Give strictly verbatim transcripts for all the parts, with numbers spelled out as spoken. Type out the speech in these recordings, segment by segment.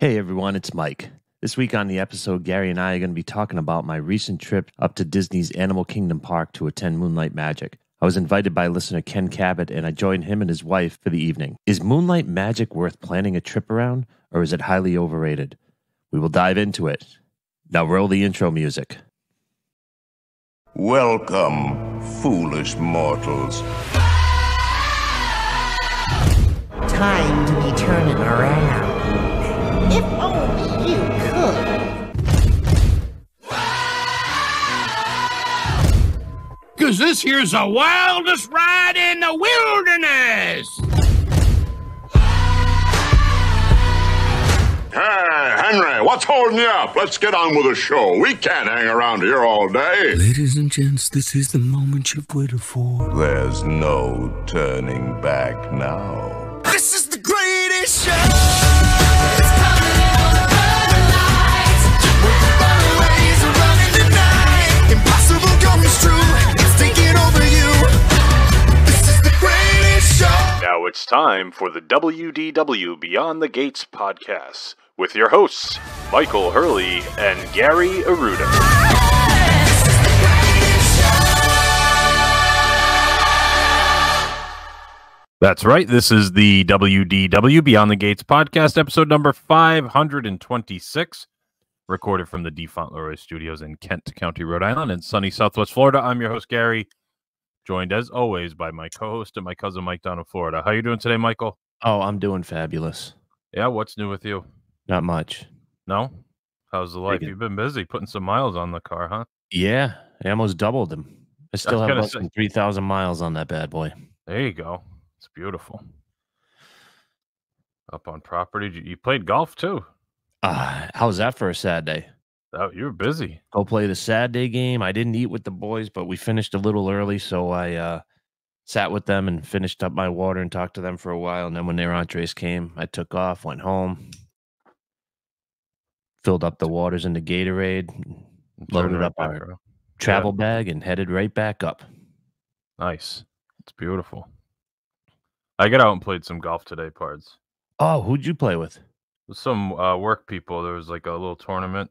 Hey everyone, it's Mike. This week on the episode, Gary and I are going to be talking about my recent trip up to Disney's Animal Kingdom Park to attend Moonlight Magic. I was invited by listener Ken Cabot, and I joined him and his wife for the evening. Is Moonlight Magic worth planning a trip around, or is it highly overrated? We will dive into it. Now roll the intro music. Welcome, foolish mortals. Time to be turning around. If only you could. Cause this here's the wildest ride in the wilderness. Hey, Henry, what's holding you up? Let's get on with the show. We can't hang around here all day. Ladies and gents, this is the moment you've waited for. There's no turning back now. This is the greatest show. Now it's time for the W D W Beyond the Gates podcast with your hosts, Michael Hurley and Gary Aruda. That's right. This is the W D W Beyond the Gates podcast, episode number five hundred twenty-six, recorded from the Defont Leroy Studios in Kent County, Rhode Island, in sunny Southwest Florida. I'm your host, Gary, joined as always by my co-host and my cousin, Mike, down in Florida. How you doing today, Michael? Oh, I'm doing fabulous. Yeah, what's new with you? Not much. No? How's the life? Pretty good. You've been busy putting some miles on the car, huh? Yeah, I almost doubled them. I still I have about say... three thousand miles on that bad boy. There you go. It's beautiful. Up on property. You played golf too. Uh, how's that for a Saturday? Oh, you were busy. Go play the Saturday game. I didn't eat with the boys, but we finished a little early, so I uh, sat with them and finished up my water and talked to them for a while. And then when their entrees came, I took off, went home, filled up the waters into Gatorade, loaded up our travel bag, and headed right back up. Nice. It's beautiful. I got out and played some golf today, Pards. Oh, who'd you play with? With some uh, work people. There was like a little tournament.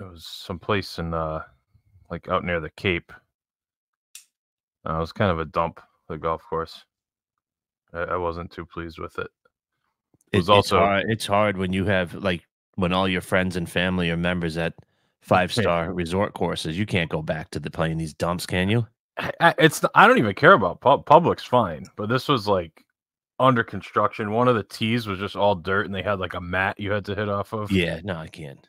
It was someplace in uh, like out near the Cape. Uh, it was kind of a dump, the golf course. I, I wasn't too pleased with it. It was it, also it's hard. It's hard when you have like when all your friends and family are members at five star resort courses. You can't go back to the playing these dumps, can you? I, it's I don't even care about pub. Public's fine, but this was like under construction. One of the tees was just all dirt, and they had like a mat you had to hit off of. Yeah, no, I can't.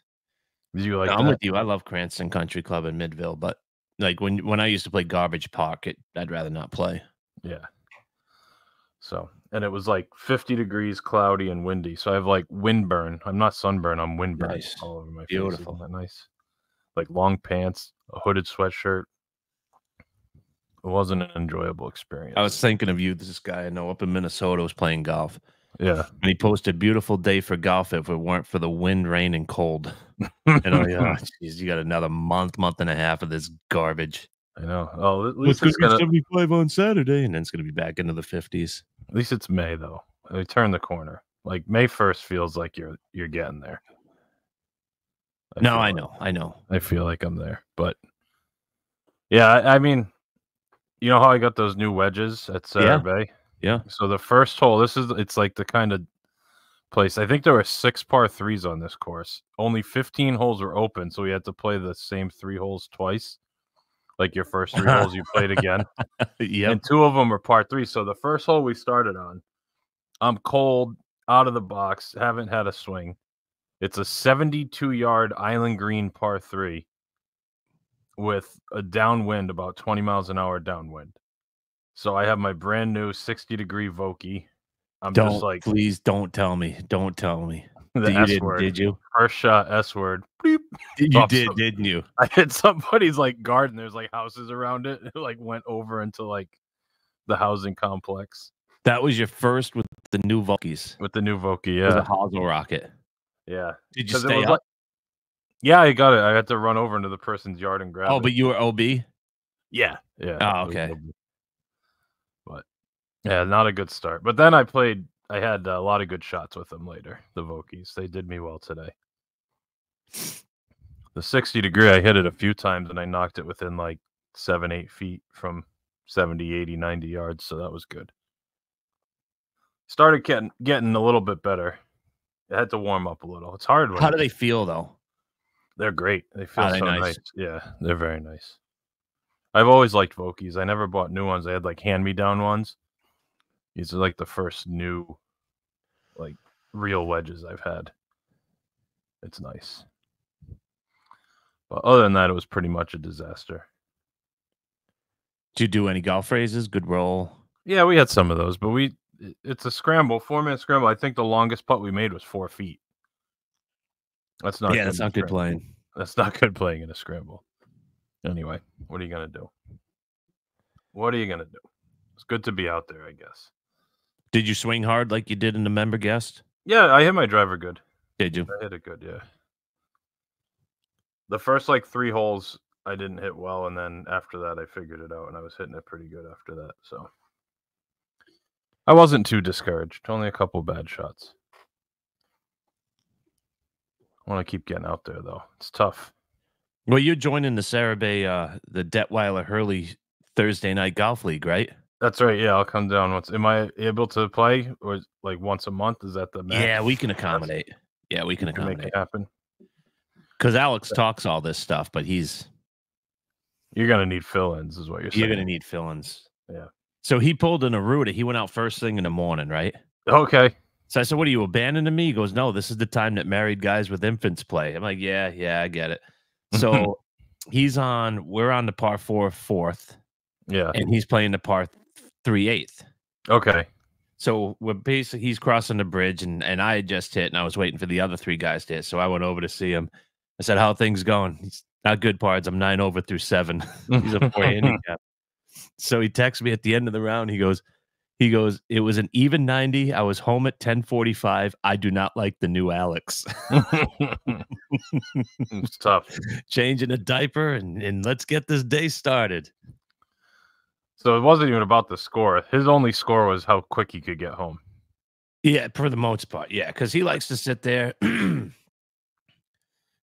Did you like no, I'm with you. I love Cranston Country Club in Midville, but like when when I used to play garbage park, it, I'd rather not play. Yeah. So, and it was like fifty degrees, cloudy, and windy. So I have like windburn. I'm not sunburn. I'm windburn nice. all over my Beautiful. face. Beautiful. Isn't that nice? Like long pants, a hooded sweatshirt. It wasn't an enjoyable experience. I was thinking of you. This guy I know up in Minnesota was playing golf. Yeah. And he posted beautiful day for golf if it weren't for the wind, rain, and cold. And oh, yeah. Geez, you got another month, month and a half of this garbage. I know. Oh, at least well, it's, it's gonna be seventy-five on Saturday, and then it's going to be back into the fifties. At least it's May, though. They turn the corner. Like May first feels like you're you're getting there. I no, I know. Like, I know. I feel like I'm there. But yeah, I, I mean, you know how I got those new wedges at Sarah Bay? Yeah. So the first hole, this is it's like the kind of place. I think there were six par threes on this course. Only fifteen holes were open, so we had to play the same three holes twice. Like your first three holes, you played again. Yeah. And two of them were par three. So the first hole we started on, I'm cold, out of the box, haven't had a swing. It's a seventy-two yard island green par three. With a downwind about twenty miles an hour downwind. So I have my brand new sixty degree Vokey. I'm don't, just like please don't tell me. Don't tell me. The you S did, word. Did you? First shot S word. Bleep. You did, somebody. Didn't you? I hit somebody's like garden. There's like houses around it. It like went over into like the housing complex. That was your first with the new Vokeys. With the new Vokey, yeah. It was a hosel rocket. Yeah. Did you stay up? Yeah, I got it. I had to run over into the person's yard and grab it. Oh, but you were O B? Yeah. Yeah. Oh, okay. But, yeah, not a good start. But then I played I had a lot of good shots with them later, the Vokies. They did me well today. The sixty degree, I hit it a few times, and I knocked it within like seven, eight feet from seventy, eighty, ninety yards, so that was good. Started getting, getting a little bit better. I had to warm up a little. It's hard. How do they feel, though? They're great. They feel so nice. Yeah, they're very nice. I've always liked Vokies. I never bought new ones. I had like hand-me-down ones. These are like the first new, like, real wedges I've had. It's nice. But other than that, it was pretty much a disaster. Did you do any golf raises? Good roll? Yeah, we had some of those, but we it's a scramble, four-minute scramble. I think the longest putt we made was four feet. That's not, yeah, good that's not good playing. That's not good playing in a scramble. Anyway, what are you going to do? What are you going to do? It's good to be out there, I guess. Did you swing hard like you did in the member guest? Yeah, I hit my driver good. Did you? I hit it good, yeah. The first, like, three holes, I didn't hit well, and then after that, I figured it out, and I was hitting it pretty good after that, so. I wasn't too discouraged. Only a couple bad shots. I want to keep getting out there, though. It's tough. Well, you're joining the Sarah Bay, uh, the Detweiler Hurley Thursday Night Golf League, right? That's right. Yeah, I'll come down once. Am I able to play, or like once a month? Is that the max? Yeah, we can accommodate. Yeah, we can accommodate. Make it happen. Because Alex talks all this stuff, but he's... You're going to need fill-ins, is what you're saying. You're going to need fill-ins. Yeah. So he pulled an Aruda. He went out first thing in the morning, right? Okay. So I said, what are you, abandoning me? He goes, no, this is the time that married guys with infants play. I'm like, yeah, yeah, I get it. So he's on... We're on the par four fourth. Yeah. And he's playing the par three eighth. Okay. So we're basically... He's crossing the bridge, and, and I had just hit, and I was waiting for the other three guys to hit. So I went over to see him. I said, how are things going? He's not good, Pards. I'm nine over through seven. He's a four handicap. So he texts me at the end of the round. He goes, he goes, it was an even ninety. I was home at ten forty-five. I do not like the new Alex. It's tough. Changing a diaper and, and let's get this day started. So it wasn't even about the score. His only score was how quick he could get home. Yeah, for the most part. Yeah, because he likes to sit there.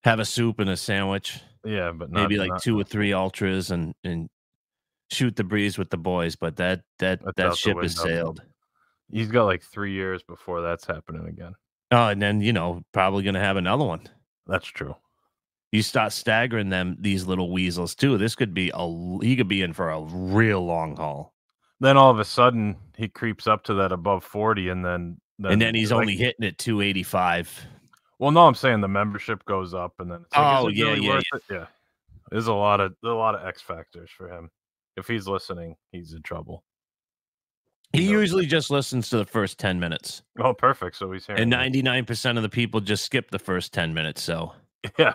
Have a soup and a sandwich. Yeah, but not, maybe like not, two or three ultras and and shoot the breeze with the boys. But that that that ship has sailed. He's got like three years before that's happening again. Oh, and then you know probably gonna have another one. That's true. You start staggering them, these little weasels too. This could be a he could be in for a real long haul. Then all of a sudden he creeps up to that above forty, and then, then and then he's like, only hitting at two eighty five. Well, no, I'm saying the membership goes up, and then it's like, oh, is it yeah, really yeah, worth yeah. It? yeah. There's a lot of a lot of X factors for him. If he's listening, he's in trouble. He so, usually just listens to the first ten minutes. Oh, perfect. So he's hearing. And ninety-nine percent of the people just skip the first ten minutes. So yeah,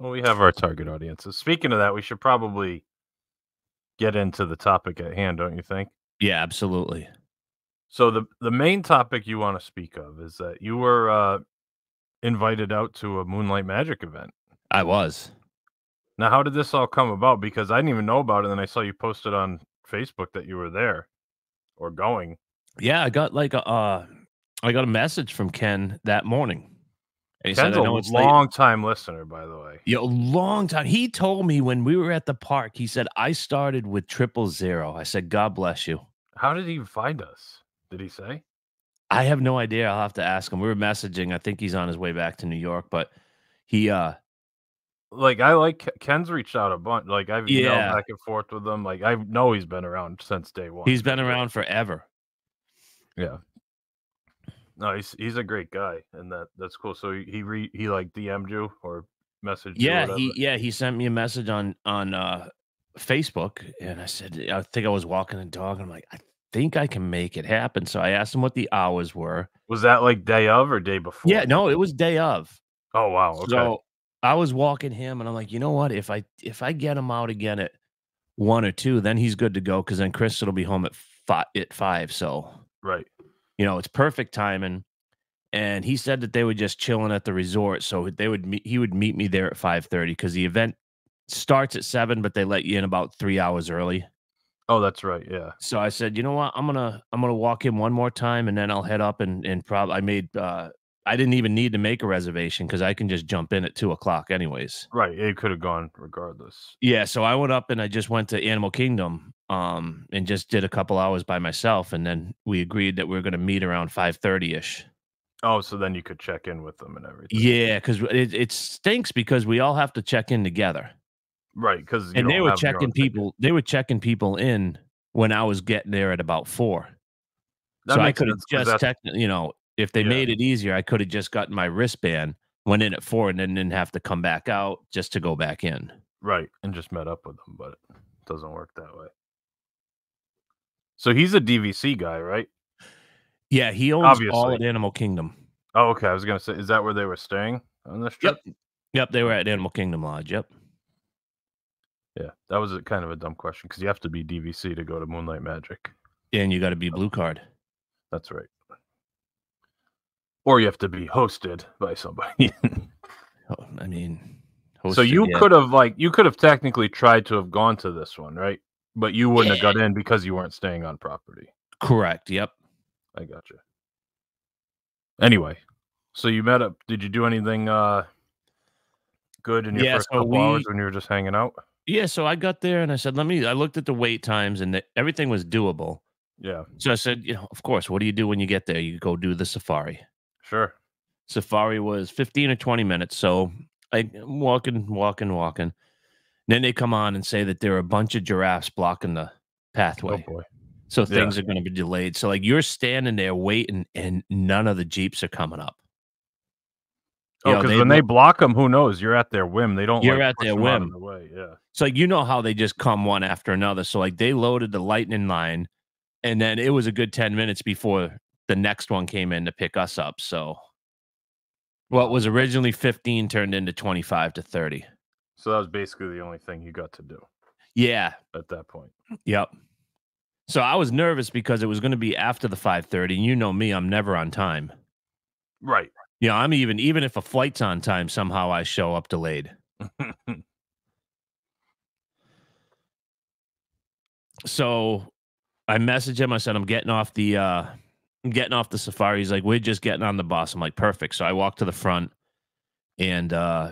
well, we have our target audiences. Speaking of that, we should probably get into the topic at hand, don't you think? Yeah, absolutely. So the the main topic you want to speak of is that you were. Uh, invited out to a Moonlight Magic event. I was. Now, how did this all come about? Because I didn't even know about it, and then I saw you posted on Facebook that you were there or going. Yeah, I got like a, uh, I got a message from Ken that morning. He Ken's said, I know a it's long late. time listener, by the way. Yeah, a long time. He told me when we were at the park, he said, I started with triple zero. I said, God bless you. How did he find us? Did he say? I have no idea. I'll have to ask him. We were messaging. I think he's on his way back to New York, but he, uh, like, I like Ken's reached out a bunch. Like, I've emailed yeah. back and forth with him. Like, I know he's been around since day one. He's been around forever. Yeah. No, he's he's a great guy, and that that's cool. So he re he like D M'd you or messaged yeah, you. Yeah, he yeah he sent me a message on on uh, Facebook, and I said I think I was walking a dog, and I'm like I. think I can make it happen. So I asked him what the hours were. Was that like day of or day before? Yeah, no, it was day of. Oh, wow. Okay. So I was walking him, and I'm like, you know what? If I if I get him out again at one or two, then he's good to go, because then Chris will be home at five, at five. So, right. You know, it's perfect timing. And he said that they were just chilling at the resort, so they would meet, he would meet me there at five thirty, because the event starts at seven, but they let you in about three hours early. Oh, that's right. Yeah. So I said, you know what? I'm gonna I'm gonna walk in one more time, and then I'll head up and and probably I made. Uh, I didn't even need to make a reservation because I can just jump in at two o'clock anyways. Right. It could have gone regardless. Yeah. So I went up and I just went to Animal Kingdom um, and just did a couple hours by myself. And then we agreed that we were going to meet around five thirty ish. Oh, so then you could check in with them and everything. Yeah. Because it, it stinks because we all have to check in together. Right. Because And they were checking people. Ticket. They were checking people in when I was getting there at about four. That so I could have just checked, you know. If they yeah. made it easier, I could have just gotten my wristband, went in at four, and then didn't have to come back out just to go back in. Right, and just met up with them, but it doesn't work that way. So he's a D V C guy, right? Yeah, he owns Obviously. all at Animal Kingdom. Oh, okay. I was going to say, is that where they were staying on this trip? Yep. Yep, they were at Animal Kingdom Lodge, yep. Yeah, that was a, kind of a dumb question, because you have to be D V C to go to Moonlight Magic. And you got to be Blue Card. That's right. Or you have to be hosted by somebody. oh, I mean, hosted, so you yeah. could have like you could have technically tried to have gone to this one, right? But you wouldn't yeah. have got in because you weren't staying on property. Correct. Yep. I gotcha. Anyway, so you met up. Did you do anything uh, good in your yeah, first so couple we, hours when you were just hanging out? Yeah. So I got there and I said, "Let me." I looked at the wait times and the, everything was doable. Yeah. So I said, "You know, of course. What do you do when you get there? You go do the safari." Sure. Safari was fifteen or twenty minutes. So I'm walking, walking, walking. And then they come on and say that there are a bunch of giraffes blocking the pathway. Oh boy. So things yeah. are going to be delayed. So like you're standing there waiting and none of the Jeeps are coming up. Oh, because when they block them, who knows? You're at their whim. They don't. You're like, at their whim. The way. Yeah. So like, you know how they just come one after another. So like they loaded the lightning line and then it was a good ten minutes before the next one came in to pick us up. So what was originally fifteen turned into twenty-five to thirty. So that was basically the only thing you got to do. Yeah. At that point. Yep. So I was nervous because it was going to be after the five thirty. And you know me, I'm never on time. Right. Yeah. You know, I'm even, even if a flight's on time, somehow I show up delayed. So I messaged him. I said, I'm getting off the, uh, I'm getting off the safari. He's like, we're just getting on the bus. I'm like, perfect. So I walked to the front and, uh,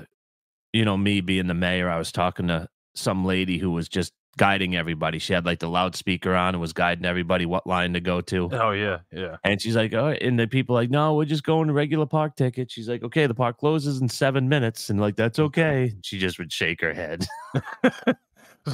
you know, me being the mayor, I was talking to some lady who was just guiding everybody. She had like the loudspeaker on and was guiding everybody what line to go to. Oh, yeah. Yeah. And she's like, oh, and the people like, no, we're just going to regular park ticket. She's like, okay, the park closes in seven minutes. And like, that's okay. She just would shake her head.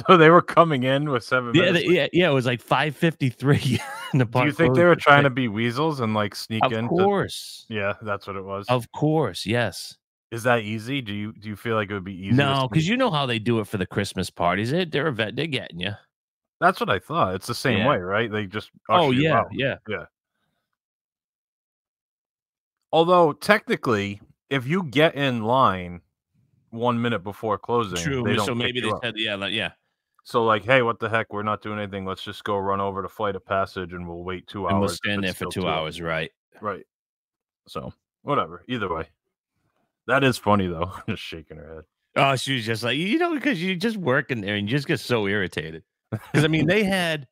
So they were coming in with seven yeah, minutes. They, yeah, yeah, it was like five fifty-three. Do you think they were trying to be weasels and like sneak of in? Of course. To... Yeah, that's what it was. Of course, yes. Is that easy? Do you do you feel like it would be easy? No, because you know how they do it for the Christmas parties. They, they're vet, they're getting you. That's what I thought. It's the same yeah. way, right? They just oh yeah, out. yeah, yeah. Although technically, if you get in line one minute before closing, true. They don't so maybe they said yeah, like, yeah. So, like, hey, what the heck? We're not doing anything. Let's just go run over to Flight of Passage and we'll wait two hours. And we'll stand there for two, two hours, right? Right. So, whatever. Either way. That is funny, though. Just shaking her head. Oh, she was just like, you know, because you just work in there and you just get so irritated. Because, I mean, they had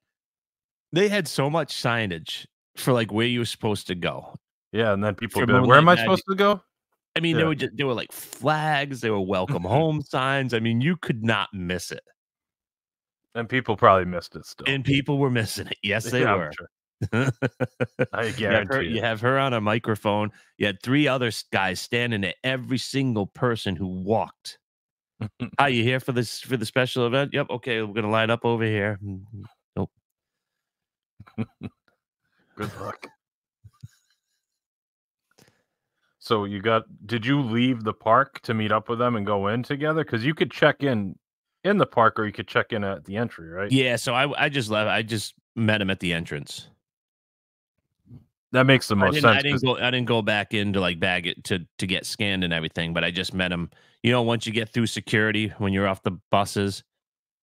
they had so much signage for, like, where you were supposed to go. Yeah, and then people would be like, where am I supposed to go? I mean, yeah. they, were just, they were, like, flags. They were welcome home signs. I mean, you could not miss it. And people probably missed it still. And people were missing it. Yes, they yeah, were. Sure. I guarantee you have, her, you have her on a microphone. You had three other guys standing there. Every single person who walked. Are you here for this for the special event? Yep. Okay, we're gonna line up over here. Nope. Good luck. So you got? Did you leave the park to meet up with them and go in together? Because you could check in. In the park, or you could check in at the entry, right? Yeah, so I I just left. I just met him at the entrance. That makes the most I sense. I didn't go. I didn't go back in to like bag it to to get scanned and everything. But I just met him. You know, once you get through security, when you're off the buses,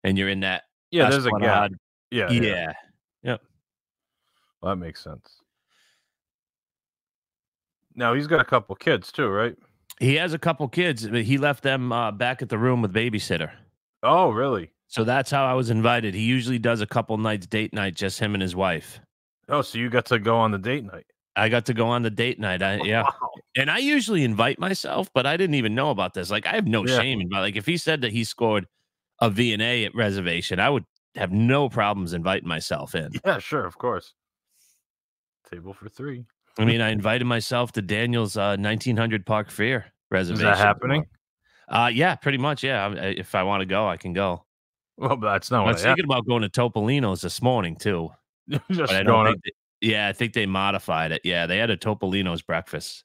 and you're in that yeah, there's a gap. Yeah, yeah, yeah. Yep. Well, that makes sense. Now he's got a couple kids too, right? He has a couple kids, but he left them uh, back at the room with babysitter. Oh, really? So that's how I was invited. He usually does a couple nights date night, just him and his wife. Oh, so you got to go on the date night. I got to go on the date night. I, yeah. Wow. And I usually invite myself, but I didn't even know about this. Like, I have no yeah. shame about, like, if he said that he scored a V and A at reservation, I would have no problems inviting myself in. Yeah, sure. Of course. Table for three. I mean, I invited myself to Daniel's uh, nineteen hundred Park Fair reservation. Is that happening? Uh, yeah, pretty much. Yeah. I, if I want to go, I can go. Well, but that's not what I was thinking about going to Topolino's this morning, too. Just I don't think they, yeah, I think they modified it. Yeah, they had a Topolino's breakfast.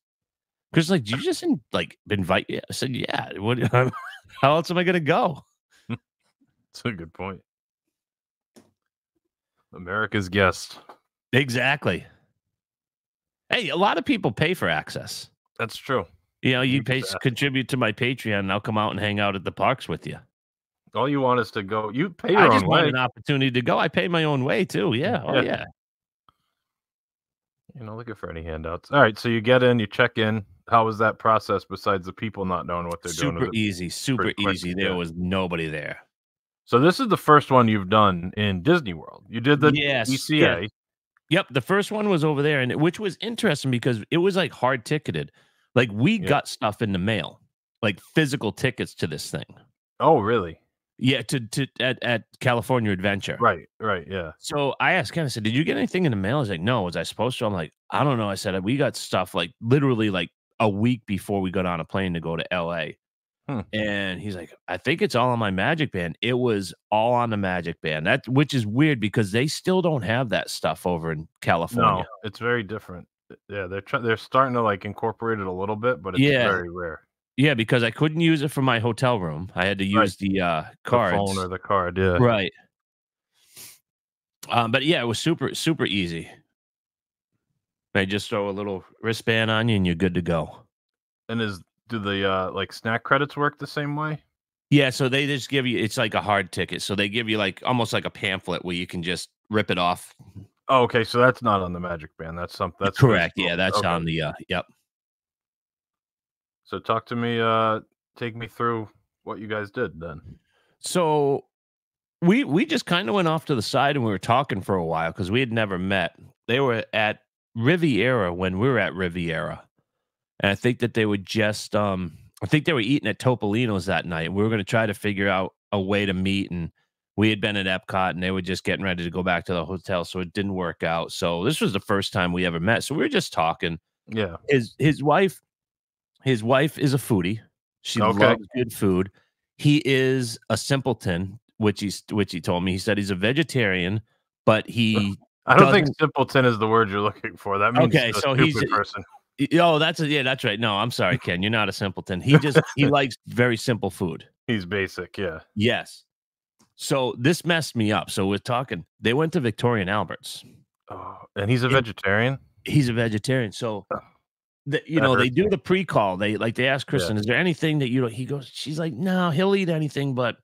Because, like, you just didn't, like, invite you. I said, yeah. What, how else am I going to go? That's a good point. America's guest. Exactly. Hey, a lot of people pay for access. That's true. You know, you pay, contribute to my Patreon, and I'll come out and hang out at the parks with you. All you want is to go. You pay your I own just want way. An opportunity to go. I pay my own way, too. Yeah. Oh, yeah. yeah. You know, looking for any handouts. All right. So you get in, you check in. How was that process besides the people not knowing what they're super doing? Easy, super easy. Super easy. There was nobody there. So this is the first one you've done in Disney World. You did the yes, D C A. Yeah. Yep. The first one was over there, and it, which was interesting because it was, like, hard ticketed. Like, we yeah. got stuff in the mail, like physical tickets to this thing. Oh, really? Yeah, to to at, at California Adventure. Right, right, yeah. So I asked Ken, I said, did you get anything in the mail? He's like, no, was I supposed to? I'm like, I don't know. I said, we got stuff, like, literally, like, a week before we got on a plane to go to L A. Hmm. And he's like, I think it's all on my Magic Band. It was all on the Magic Band, that which is weird because they still don't have that stuff over in California. No, it's very different. Yeah, they're, tr they're starting to, like, incorporate it a little bit, but it's yeah. very rare. Yeah, because I couldn't use it for my hotel room. I had to use right. the uh, cards. The phone or the card, yeah. Right. Um, but yeah, it was super, super easy. They just throw a little wristband on you and you're good to go. And is do the uh, like snack credits work the same way? Yeah, so they just give you, it's like a hard ticket. So they give you, like, almost like a pamphlet where you can just rip it off. Oh, okay, so that's not on the Magic Band. That's something. That's correct. Yeah, that's okay. on the uh, yep. So talk to me, uh, take me through what you guys did then. So we we just kind of went off to the side and we were talking for a while because we had never met. They were at Riviera when we were at Riviera. And I think that they were just, um, I think they were eating at Topolino's that night. We were going to try to figure out a way to meet. And we had been at Epcot and they were just getting ready to go back to the hotel. So it didn't work out. So this was the first time we ever met. So we were just talking. Yeah. His, his wife... His wife is a foodie. She okay. loves good food. He is a simpleton, which he's which he told me. He said he's a vegetarian, but he I don't think simpleton is the word you're looking for. That means okay, a so stupid he's a person. Oh, that's a, yeah, that's right. No, I'm sorry, Ken. You're not a simpleton. He just he likes very simple food. He's basic, yeah. Yes. So this messed me up. So we're talking. They went to Victoria and Albert's. Oh, and he's a vegetarian? He's a vegetarian. So oh. The, you know, they do the pre-call. They like they ask Kristen, yeah. "Is there anything that you don't?" He goes, "She's like, no, he'll eat anything, but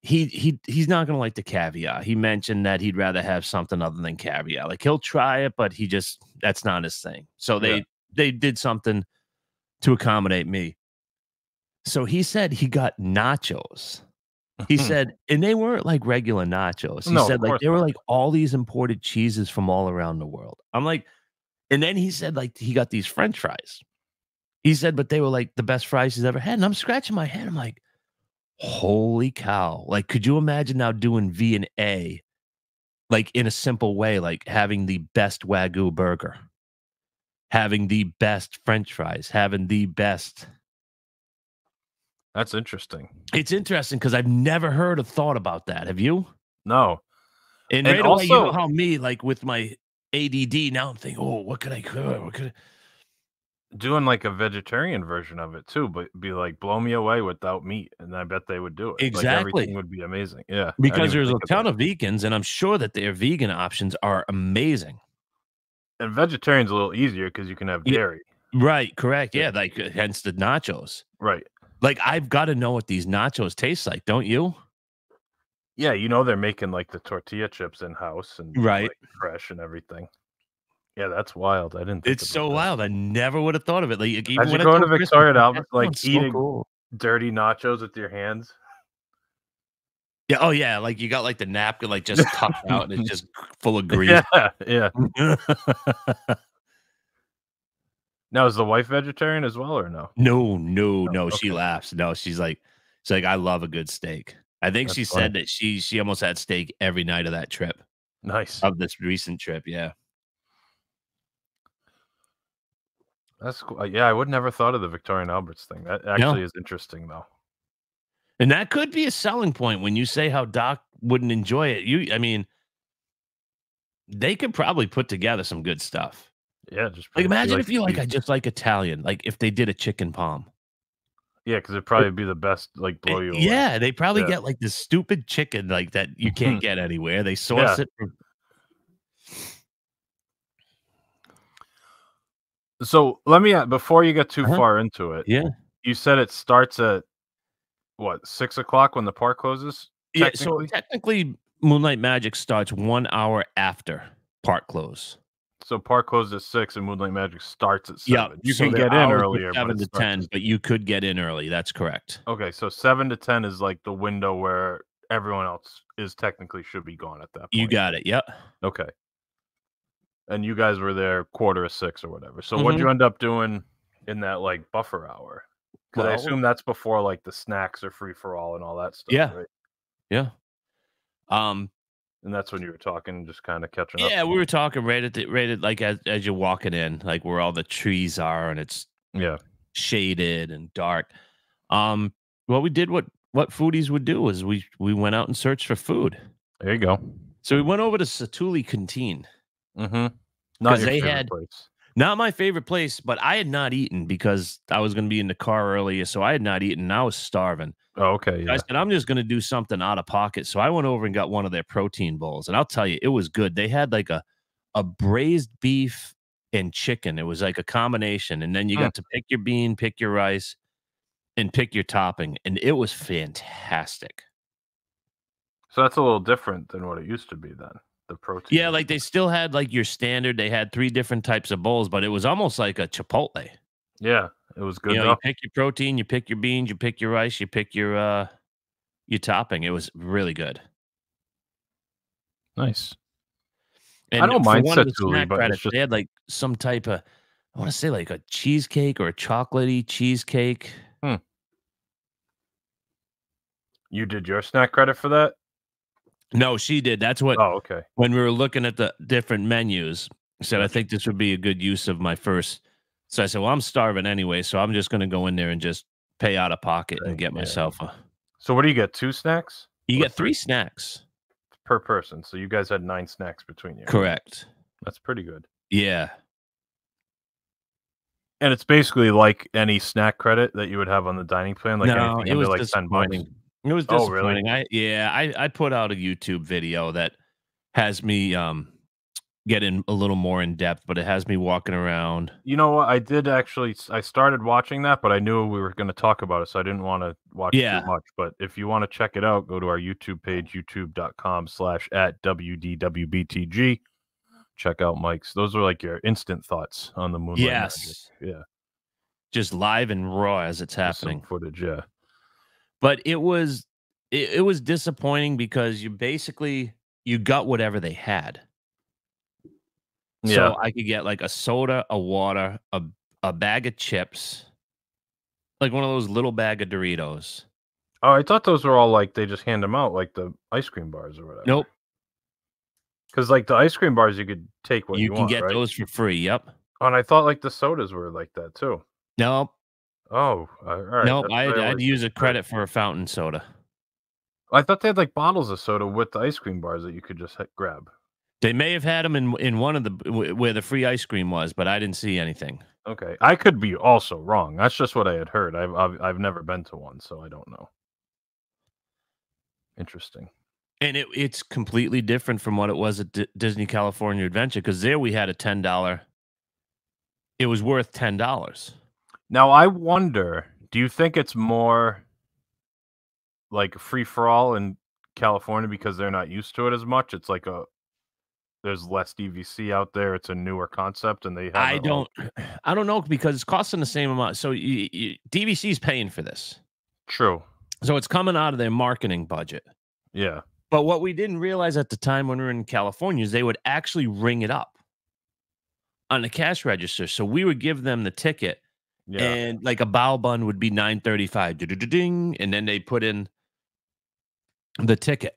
he he he's not gonna like the caviar." He mentioned that he'd rather have something other than caviar. Like he'll try it, but he just that's not his thing. So they yeah. they did something to accommodate me. So he said he got nachos. He said, and they weren't like regular nachos. He no, said like they were like all these imported cheeses from all around the world. I'm like. And then he said, like, he got these French fries. He said, but they were, like, the best fries he's ever had. And I'm scratching my head. I'm like, holy cow. Like, could you imagine now doing V and A, like, in a simple way, like having the best Wagyu burger, having the best French fries, having the best. That's interesting. It's interesting because I've never heard a thought about that. Have you? No. And, and right also, away, you know how me, like, with my... A D D. Now I'm thinking, oh, what could I cook? What could I... doing like a vegetarian version of it too, but be like, blow me away without meat, and I bet they would do it. Exactly, like everything would be amazing. Yeah, because there's a ton of vegans, and I'm sure that their vegan options are amazing. And vegetarian's a little easier because you can have dairy. Yeah. Right, correct. Yeah, like hence the nachos. Right. Like I've got to know what these nachos taste like, don't you? Yeah, you know they're making like the tortilla chips in house and right like, fresh and everything. Yeah, that's wild. I didn't. Think it's so that. wild. I never would have thought of it. Like even as when you're going to Victoria and Albert, like eating so cool. dirty nachos with your hands. Yeah. Oh, yeah. Like you got like the napkin, like just tucked out, and it's just full of grease. Yeah. Yeah. Now, is the wife vegetarian as well, or no? No, no, no. no. Okay. She laughs. No, she's like, she's like, I love a good steak. I think That's she funny. said that she she almost had steak every night of that trip. Nice. Of this recent trip. Yeah. That's cool. Yeah, I would never thought of the Victoria and Albert's thing. That actually no. is interesting, though. And that could be a selling point when you say how Doc wouldn't enjoy it. You, I mean, they could probably put together some good stuff. Yeah, just like imagine if you like, I just like Italian. Like if they did a chicken palm. Yeah, because it'd probably be the best. Like blow you away. Yeah, they probably yeah. get like this stupid chicken like that you can't get anywhere. They source yeah. it. From... So let me before you get too uh-huh. far into it. Yeah, you said it starts at. What, six o'clock when the park closes? Yeah, so technically Moonlight Magic starts one hour after park close. So park closes at six and Moonlight Magic starts at seven. Yep. You so can get in earlier. Seven to ten, but you could get in early. That's correct. Okay, so seven to ten is like the window where everyone else is technically should be gone at that point. You got it, yep. Okay. And you guys were there quarter of six or whatever. So mm-hmm. what'd you end up doing in that like buffer hour? Because I assume that's before like the snacks are free for all and all that stuff. Yeah, right? yeah. Um, and that's when you were talking, just kind of catching yeah, up. Yeah, we were talking right at the right at like as as you're walking in, like where all the trees are, and it's yeah shaded and dark. Um, well, we did what what foodies would do is we we went out and searched for food. There you go. So we went over to Satuli Canteen. Mm-hmm. Not your they favorite had, place. Not my favorite place, but I had not eaten because I was going to be in the car earlier, so I had not eaten, and I was starving. Oh, okay. Yeah. I said, I'm just going to do something out of pocket, so I went over and got one of their protein bowls, and I'll tell you, it was good. They had like a, a braised beef and chicken. It was like a combination, and then you mm. got to pick your bean, pick your rice, and pick your topping, and it was fantastic. So that's a little different than what it used to be then. The protein. Yeah, like they still had like your standard. They had three different types of bowls, but it was almost like a Chipotle. Yeah, it was good. You know, you pick your protein, you pick your beans, you pick your rice, you pick your uh, your topping. It was really good. Nice. And I don't mind Satuli, but it's just... they had like some type of, I want to say like a cheesecake or a chocolatey cheesecake. Hmm. You did your snack credit for that? No, she did. That's what. Oh, okay. When we were looking at the different menus, I said, I think this would be a good use of my first. So I said, well, I'm starving anyway, so I'm just going to go in there and just pay out of pocket right, and get yeah. myself a. So what do you get? Two snacks? You get three, three snacks per person. So you guys had nine snacks between you. Correct. That's pretty good. Yeah. And it's basically like any snack credit that you would have on the dining plan. Like no, anything it was like ten bucks. It was disappointing. Oh, really? I yeah, I, I put out a YouTube video that has me um get in a little more in depth, but it has me walking around. You know what? I did actually I started watching that, but I knew we were gonna talk about it, so I didn't want to watch yeah. too much. But if you want to check it out, go to our YouTube page, youtube.com slash at WDWBTG. Check out Mike's. Those are like your instant thoughts on the Moonlight Yes. Magic. Yeah. Just live and raw as it's happening. Some footage, yeah. But it was it, it was disappointing because you basically you got whatever they had. Yeah. So I could get like a soda, a water, a a bag of chips, like one of those little bag of Doritos. Oh, I thought those were all like they just hand them out like the ice cream bars or whatever. Nope. Because like the ice cream bars, you could take what you, you want. You can get right? those for free. Yep. Oh, and I thought like the sodas were like that too. Nope. Oh, all right. No, nope, I'd, I'd use a credit for a fountain soda. I thought they had like bottles of soda with the ice cream bars that you could just grab. They may have had them in in one of the where the free ice cream was, but I didn't see anything. Okay, I could be also wrong. That's just what I had heard. I've I've, I've never been to one, so I don't know. Interesting. And it it's completely different from what it was at D Disney California Adventure because there we had a ten dollar. It was worth ten dollars. Now, I wonder, do you think it's more like free-for-all in California because they're not used to it as much? It's like a there's less D V C out there. It's a newer concept, and they have I don't I don't know because it's costing the same amount. So you, you, D V C is paying for this. True. So it's coming out of their marketing budget. Yeah. But what we didn't realize at the time when we were in California is they would actually ring it up on the cash register. So we would give them the ticket, yeah. and like a bao bun would be nine thirty-five, ding, and then they put in the ticket.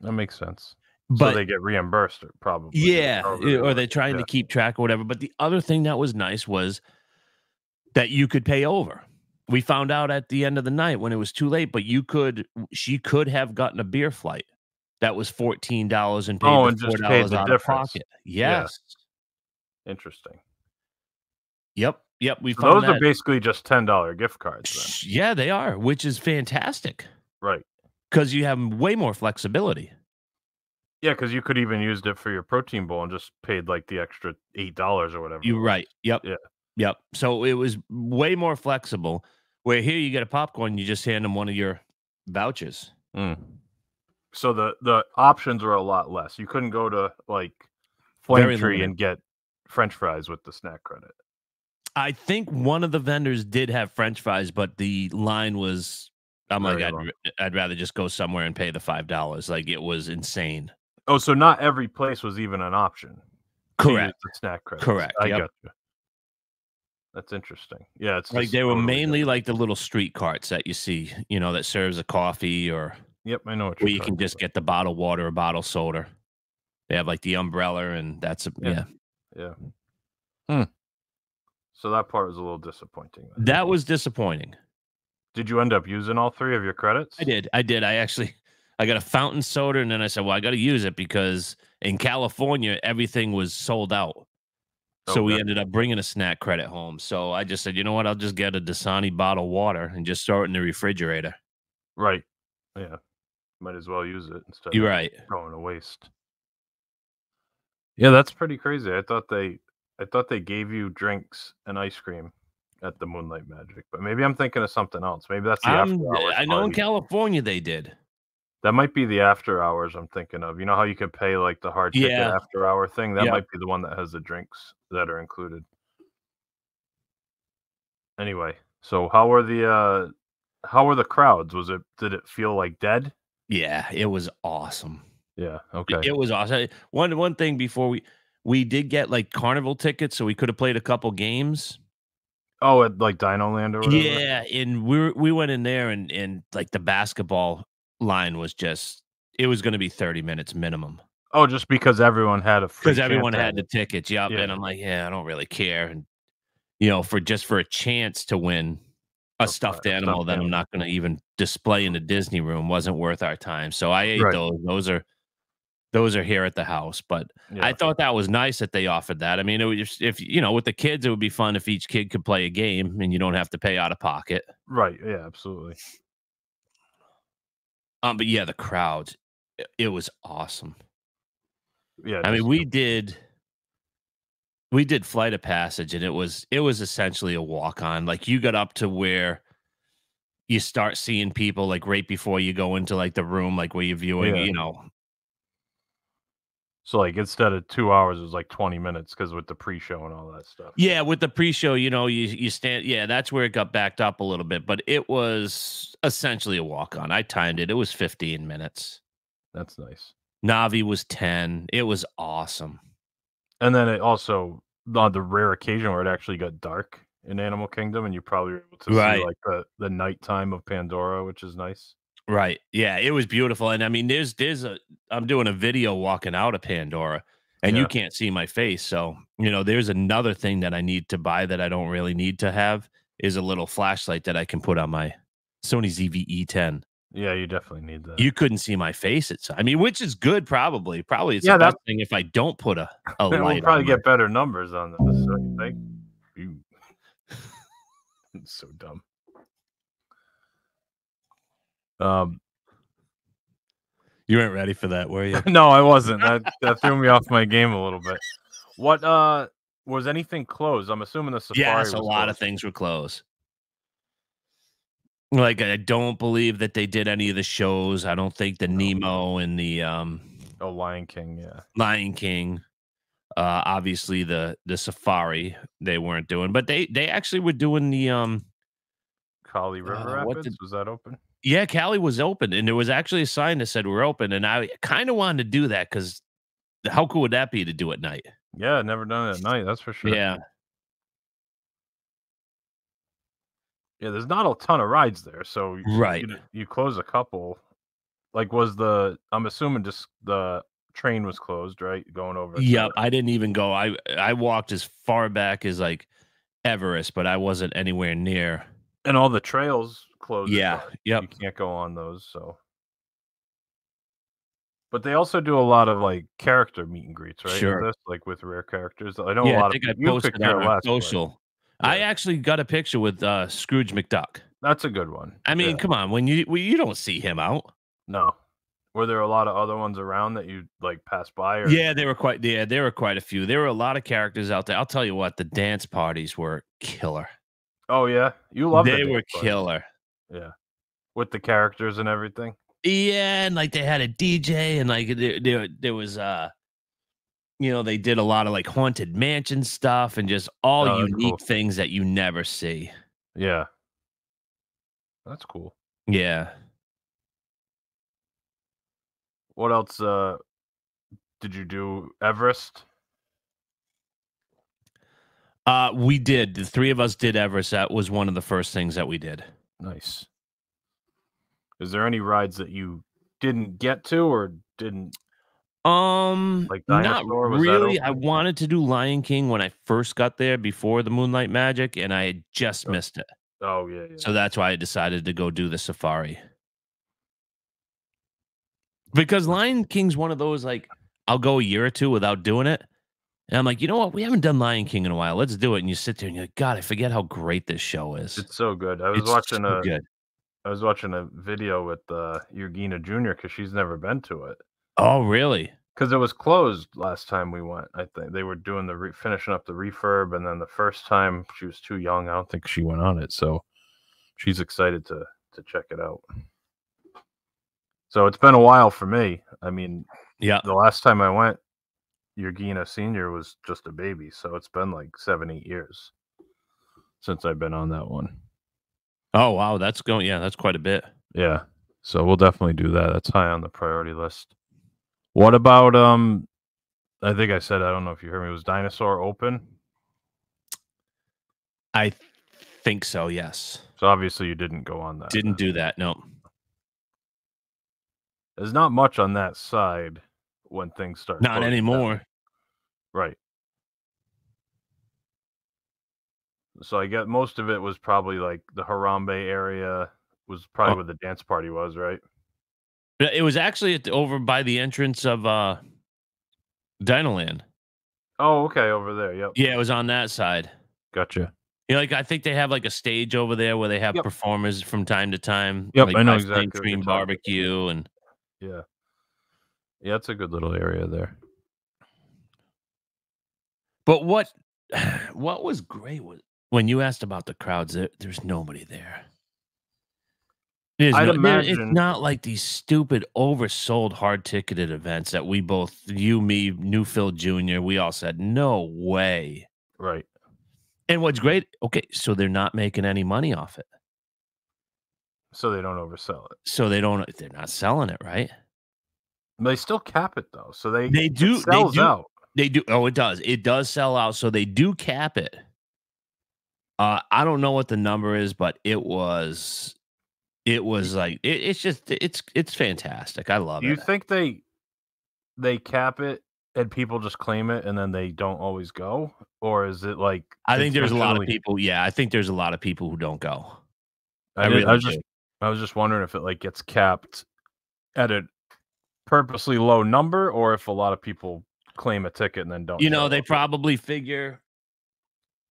That makes sense. But so they get reimbursed, probably. Yeah, or they're trying yeah. to keep track or whatever. But the other thing that was nice was that you could pay over. We found out at the end of the night when it was too late, but you could, she could have gotten a beer flight that was fourteen dollars and paid oh, and four dollars just paid the out difference. Of pocket. Yes. Yeah. Interesting. Yep. Yep. We so found those that. Are basically just ten dollar gift cards. Then. Yeah, they are, which is fantastic. Right. Because you have way more flexibility. Yeah, because you could even use it for your protein bowl and just paid like the extra eight dollars or whatever. You're right. Yep. Yeah. Yep. So it was way more flexible. Where here you get a popcorn, you just hand them one of your vouchers. Mm. So the the options are a lot less. You couldn't go to like Flame Tree and get French fries with the snack credit. I think one of the vendors did have French fries, but the line was. I'm Very like, I'd, I'd rather just go somewhere and pay the five dollars. Like it was insane. Oh, so not every place was even an option. Correct. Snack credits. Correct. I yep. got you. That's interesting. Yeah, it's like they were totally mainly good. Like the little street carts that you see, you know, that serves a coffee or. Yep, I know. What where you can just about. Get the bottled water or bottled soda. They have like the umbrella, and that's a, yeah, yeah. yeah. Hmm. So that part was a little disappointing. Then. That was disappointing. Did you end up using all three of your credits? I did. I did. I actually. I got a fountain soda, and then I said, well, I got to use it because in California, everything was sold out. Okay. So we ended up bringing a snack credit home. So I just said, you know what? I'll just get a Dasani bottle of water and just throw it in the refrigerator. Right. Yeah. Might as well use it instead You're of right. throwing a waste. Yeah, that's pretty crazy. I thought they I thought they gave you drinks and ice cream at the Moonlight Magic, but maybe I'm thinking of something else. Maybe that's the after hours I know party. In California they did. That might be the after hours I'm thinking of. You know how you could pay like the hard ticket yeah. after hour thing? That yep. might be the one that has the drinks that are included. Anyway, so how were the uh, how were the crowds? Was it did it feel like dead? Yeah, it was awesome. Yeah, okay. It, it was awesome. One one thing before we we did get like carnival tickets, so we could have played a couple games. Oh, at like Dino Land or whatever. Yeah, and we were, we went in there and and like the basketball line was just it was going to be thirty minutes minimum. Oh, just because everyone had a because everyone had the tickets. Yep. Yeah. And I'm like, yeah, I don't really care. And you know, for just for a chance to win a okay. stuffed animal stuffed that animal. I'm not going to even display in the Disney room wasn't worth our time. So I ate right. those. Those are those are here at the house. But yeah. I thought that was nice that they offered that. I mean, it was, if you know, with the kids, it would be fun if each kid could play a game and you don't have to pay out of pocket. Right. Yeah, absolutely. Um, but yeah, the crowd, it was awesome. Yeah, I mean, we did, we did Flight of Passage, and it was it was essentially a walk on. Like you got up to where you start seeing people, like right before you go into like the room, like where you're viewing, yeah. you know. So like instead of two hours, it was like twenty minutes because with the pre-show and all that stuff. Yeah, with the pre-show, you know, you you stand. Yeah, that's where it got backed up a little bit, but it was essentially a walk-on. I timed it. It was fifteen minutes. That's nice. Navi was ten. It was awesome. And then it also on the rare occasion where it actually got dark in Animal Kingdom, and you probably were able to right. see like the the nighttime of Pandora, which is nice. Right. Yeah, it was beautiful. And I mean, there's there's a I'm doing a video walking out of Pandora and yeah. you can't see my face. So, you know, there's another thing that I need to buy that I don't really need to have is a little flashlight that I can put on my Sony Z V E ten. Yeah, you definitely need that. You couldn't see my face. It's I mean, which is good probably. Probably it's yeah, a bad thing if I don't put a, a light we'll probably on get my... better numbers on this, don't you think? Ew. It's so dumb. Um, you weren't ready for that, were you? No, I wasn't. That, that threw me off my game a little bit. What uh was anything closed? I'm assuming the safari. Yes, was a lot closed. Of things were closed. Like I don't believe that they did any of the shows. I don't think the Nemo and the um oh Lion King, yeah, Lion King. Uh, obviously the the safari they weren't doing, but they they actually were doing the um. Kali River uh, Rapids, did, was that open? Yeah, Kali was open, and there was actually a sign that said we're open, and I kind of wanted to do that because how cool would that be to do at night? Yeah, never done it at night, that's for sure. Yeah. Yeah, there's not a ton of rides there, so right. you, you close a couple. Like, was the, I'm assuming just the train was closed, right? Going over. Yep, I didn't even go. I, I walked as far back as, like, Everest, but I wasn't anywhere near. And all the trails closed. Yeah, yep. You can't go on those, so. But they also do a lot of, like, character meet and greets, right? Sure. This, like, with rare characters. I know yeah, a lot I think of people. I posted you on social. Place. Yeah. I actually got a picture with uh, Scrooge McDuck. That's a good one. I mean, yeah. come on, when you when you don't see him out. No, were there a lot of other ones around that you like passed by? Or... Yeah, there were quite. Yeah, there were quite a few. There were a lot of characters out there. I'll tell you what, the dance parties were killer. Oh yeah, you loved it. They the were killer. Parties. Yeah, with the characters and everything. Yeah, and like they had a D J, and like there there, there was uh. You know, they did a lot of like haunted mansion stuff and just all oh, unique cool. things that you never see. Yeah. That's cool. Yeah. What else uh, did you do? Everest? Uh, we did. The three of us did Everest. That was one of the first things that we did. Nice. Is there any rides that you didn't get to or didn't? Um, like Dinosaur, not really. I wanted to do Lion King when I first got there before the Moonlight Magic, and I had just oh. missed it. Oh, yeah, yeah. So that's why I decided to go do the safari. Because Lion King's one of those, like, I'll go a year or two without doing it. And I'm like, you know what? We haven't done Lion King in a while. Let's do it. And you sit there and you're like, God, I forget how great this show is. It's so good. I was it's watching so a, good. I was watching a video with uh, Yergina Junior because she's never been to it. Oh, really? Because it was closed last time we went. I think they were doing the re finishing up the refurb, and then the first time she was too young. I don't think she went on it, so she's excited to to check it out. So it's been a while for me. I mean, yeah, the last time I went, Yergina Senior was just a baby, so it's been like seven, eight years since I've been on that one. Oh wow, that's going yeah, that's quite a bit. Yeah, so we'll definitely do that. That's high on the priority list. What about, um, I think I said, I don't know if you heard me, was Dinosaur open? I th think so, yes. So obviously you didn't go on that. Didn't do that, no. There's not much on that side when things start. Not anymore. Down. Right. So I guess most of it was probably like the Harambe area was probably oh. where the dance party was, right? It was actually at the, over by the entrance of uh, Dinoland. Oh, okay, over there. Yep. Yeah, it was on that side. Gotcha. You know, like I think they have like a stage over there where they have yep. performers from time to time. Yep, like, I know exactly. Cream barbecue and yeah, yeah, it's a good little area there. But what, what was great was when you asked about the crowds. There, there's nobody there. It I'd no, imagine, it's not like these stupid, oversold, hard-ticketed events that we both, you, me, New Phil Junior, we all said, no way. Right. And what's great, okay, so they're not making any money off it. So they don't oversell it. So they don't, they're not selling it, right? They still cap it, though. So they, they do, it sells they do, out. They do, oh, it does. It does sell out, so they do cap it. Uh, I don't know what the number is, but it was... It was like it, it's just it's it's fantastic. I love it. You think they they cap it and people just claim it and then they don't always go, or is it like I think there's a lot of people. Yeah, I think there's a lot of people who don't go. I, I mean, really I was do. just I was just wondering if it like gets capped at a purposely low number, or if a lot of people claim a ticket and then don't. You know, they probably figure.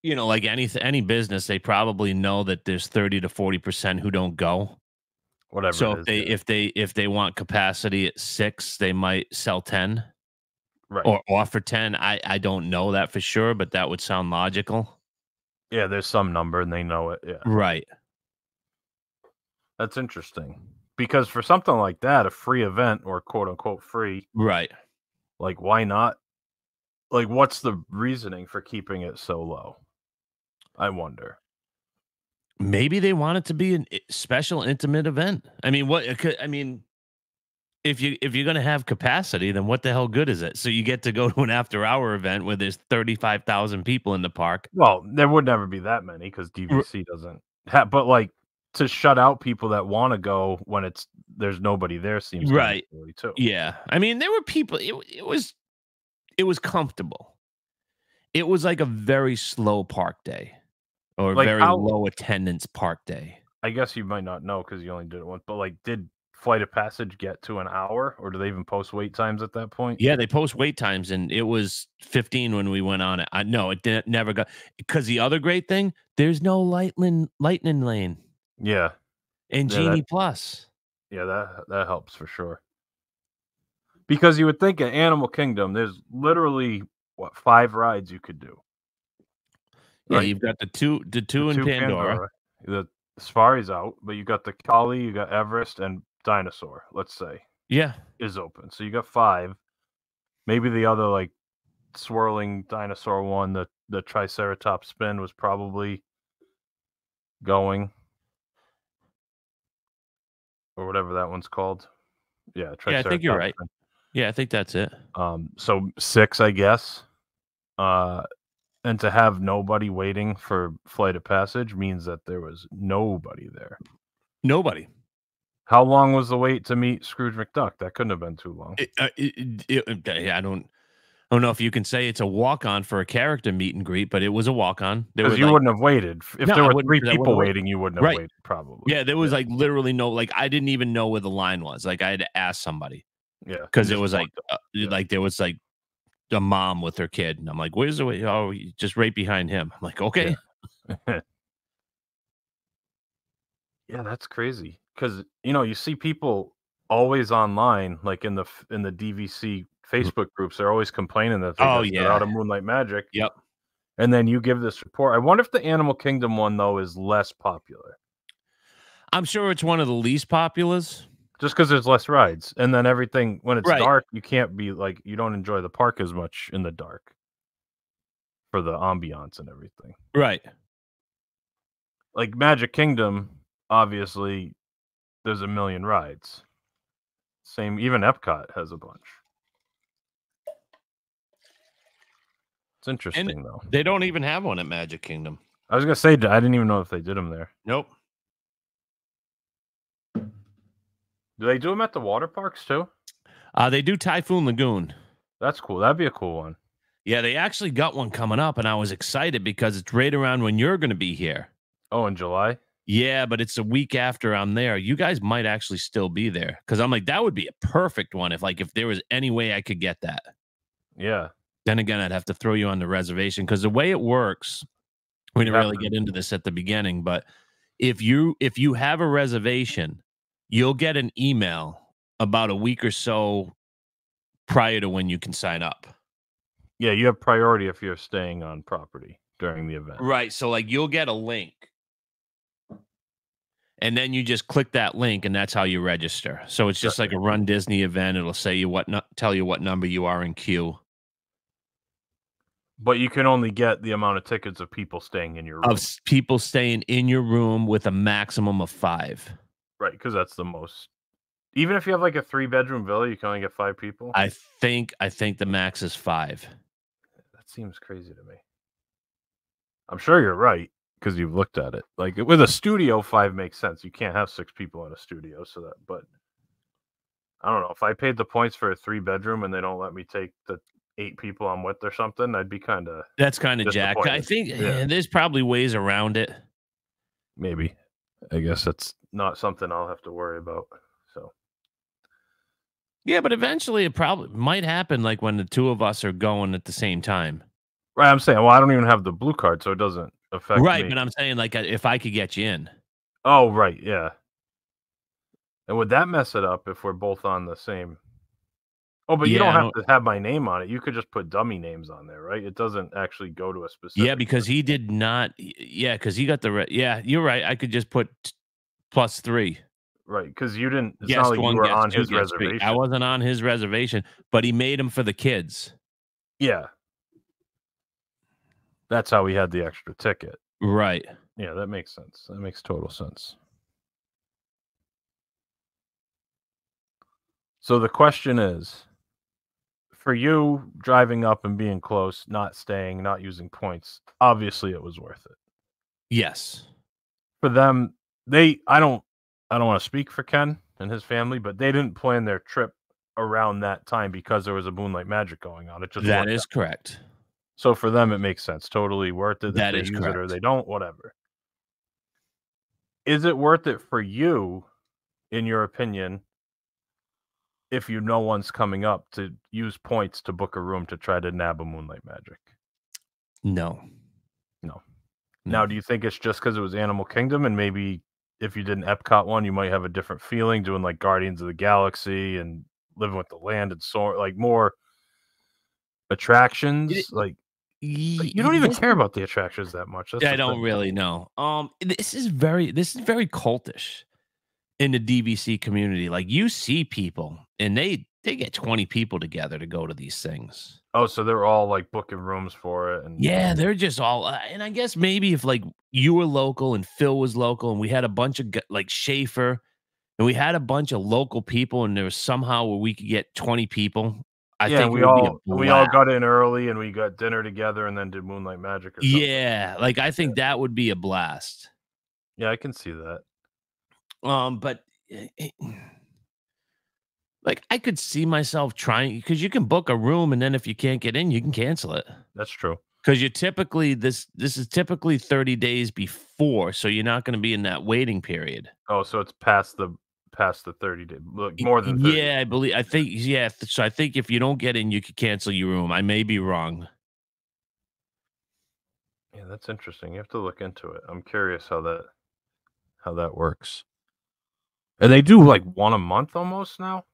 You know, like any any business, they probably know that there's thirty to forty percent who don't go. Whatever. So if they if they if they want capacity at six, they might sell ten, right? Or offer ten. I I don't know that for sure, but that would sound logical. Yeah, there's some number, and they know it. Yeah, right. That's interesting because for something like that, a free event or quote unquote free, right? Like, why not? Like, what's the reasoning for keeping it so low? I wonder. maybe they want it to be a special intimate event. I mean, what could, I mean, if you if you're going to have capacity, then what the hell good is it? So you get to go to an after hour event where there's thirty-five thousand people in the park. Well, there would never be that many because D V C doesn't have, but like to shut out people that want to go when it's there's nobody there seems right too. Yeah, I mean there were people. It it was it was comfortable. It was like a very slow park day or like very how, low attendance park day. I guess you might not know because you only did it once, but like did Flight of Passage get to an hour, or do they even post wait times at that point? Yeah, they post wait times, and it was fifteen when we went on it. I no, it didn't never got because the other great thing, there's no lightning lightning lane. Yeah, and yeah, Genie that, Plus. Yeah, that that helps for sure. Because you would think at Animal Kingdom, there's literally what five rides you could do. Yeah, right? You've got the two, the two the in two Pandora. Pandora. The Safari's out, but you got the Kali, you got Everest, and Dinosaur, let's say, yeah, is open. So you got five. Maybe the other like swirling dinosaur one, the the Triceratops spin was probably going, or whatever that one's called. Yeah, yeah, I think you're right. Spin. Yeah, I think that's it. Um, so six, I guess. Uh, and to have nobody waiting for Flight of Passage means that there was nobody there. Nobody. How long was the wait to meet Scrooge McDuck? That couldn't have been too long. It, uh, it, it, it, I don't, I don't know if you can say it's a walk-on for a character meet and greet, but it was a walk-on. Because you like, wouldn't have waited if no, there were three people waiting. You wouldn't have right. waited, probably. Yeah, there was yeah. like literally no, like I didn't even know where the line was. Like I had to ask somebody. Yeah, because it was like, uh, yeah. like there was like a mom with her kid, and I'm like, "Where's the way? Oh, just right behind him." I'm like, "Okay." Yeah, yeah, that's crazy. Because you know you see people always online, like in the in the D V C Facebook groups, they're always complaining that they're oh, yeah. out of Moonlight Magic. Yep. And then you give this report. I wonder if the Animal Kingdom one though is less popular. I'm sure it's one of the least populars, just because there's less rides, and then everything when it's right. dark, you can't be like you don't enjoy the park as much in the dark for the ambiance and everything. Right. Like Magic Kingdom, obviously. There's a million rides. Same, even Epcot has a bunch. It's interesting, and though. They don't even have one at Magic Kingdom. I was going to say, I didn't even know if they did them there. Nope. Do they do them at the water parks, too? Uh, they do Typhoon Lagoon. That's cool. That'd be a cool one. Yeah, they actually got one coming up, and I was excited because it's right around when you're going to be here. Oh, in July? Yeah, but it's a week after I'm there. You guys might actually still be there because I'm like, that would be a perfect one if like if there was any way I could get that. Yeah. Then again, I'd have to throw you on the reservation because the way it works, we didn't really get into this at the beginning, but if you if you have a reservation, you'll get an email about a week or so prior to when you can sign up. Yeah, you have priority if you're staying on property during the event. Right. So like you'll get a link. And then you just click that link, and that's how you register. So it's just like a Run Disney event. It'll say you what, no, tell you what number you are in queue. But you can only get the amount of tickets of people staying in your room. Of people staying in your room with a maximum of five. Right, because that's the most. Even if you have like a three-bedroom villa, you can only get five people. I think I think the max is five. That seems crazy to me. I'm sure you're right. Because you've looked at it, like with a studio, five makes sense. You can't have six people in a studio, so that. But I don't know if I paid the points for a three bedroom and they don't let me take the eight people I'm with or something. I'd be kind of that's kind of jacked. I think yeah. Yeah, there's probably ways around it. Maybe, I guess that's not something I'll have to worry about. So yeah, but eventually it probably might happen, like when the two of us are going at the same time. Right, I'm saying. Well, I don't even have the blue card, so it doesn't. Right, me. But I'm saying like if I could get you in. Oh, right, yeah. And would that mess it up if we're both on the same? Oh, but yeah, you don't have don't... to have my name on it. You could just put dummy names on there, right? It doesn't actually go to a specific. Yeah, because person. He did not. Yeah, because he got the. Re... Yeah, you're right. I could just put plus three. Right, because you didn't. It's guest not like one, you were on his reservation. Three. I wasn't on his reservation, but he made them for the kids. Yeah. That's how we had the extra ticket. Right. Yeah, that makes sense. That makes total sense. So the question is, for you driving up and being close, not staying, not using points, obviously it was worth it. Yes. For them, they I don't I don't want to speak for Ken and his family, but they didn't plan their trip around that time because there was a Moonlight Magic going on. It just That is out. correct. So for them it makes sense. Totally worth it. That they is use correct. It or they don't, whatever. Is it worth it for you, in your opinion, if you know one's coming up, to use points to book a room to try to nab a Moonlight Magic? No. No. No. Now, do you think it's just because it was Animal Kingdom, and maybe if you did an Epcot one, you might have a different feeling doing like Guardians of the Galaxy and Living with the Land and so like more attractions? It, like, like you don't even care about the attractions that much. That's I don't thing. really know. Um, this is very this is very cultish in the D V C community. Like, you see people, and they they get twenty people together to go to these things. Oh, so they're all like booking rooms for it, and yeah, they're just all. Uh, and I guess maybe if like you were local and Phil was local, and we had a bunch of like Schaefer, and we had a bunch of local people, and there was somehow where we could get twenty people. I yeah, think we all we all got in early, and we got dinner together, and then did Moonlight Magic. Or something. Yeah, like I think that would be a blast. Yeah, I can see that. Um, but. It, it, Like, I could see myself trying, because you can book a room, and then if you can't get in, you can cancel it. That's true. Because you're typically, this this is typically thirty days before, so you're not going to be in that waiting period. Oh, so it's past the past the thirty day, look, more than thirty. Yeah, I believe, I think, yeah. So I think if you don't get in, you could cancel your room. I may be wrong. Yeah, that's interesting. You have to look into it. I'm curious how that how that works. And they do like one a month almost now?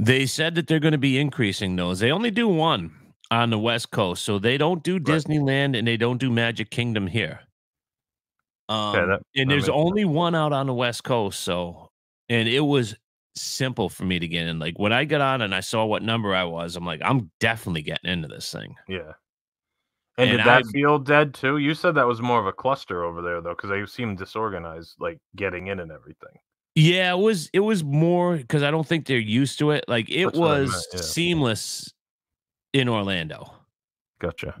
They said that they're going to be increasing those. They only do one on the West Coast, so they don't do right. Disneyland, and they don't do Magic Kingdom here. Um, yeah, that, and that there's only sense. one out on the West Coast, so and it was simple for me to get in. Like when I got on and I saw what number I was, I'm like, I'm definitely getting into this thing. Yeah. And, and did that I, feel dead too? You said that was more of a cluster over there though, because I seemed disorganized, like getting in and everything. Yeah, it was it was more because I don't think they're used to it. Like it That's was meant, yeah. seamless in Orlando. Gotcha.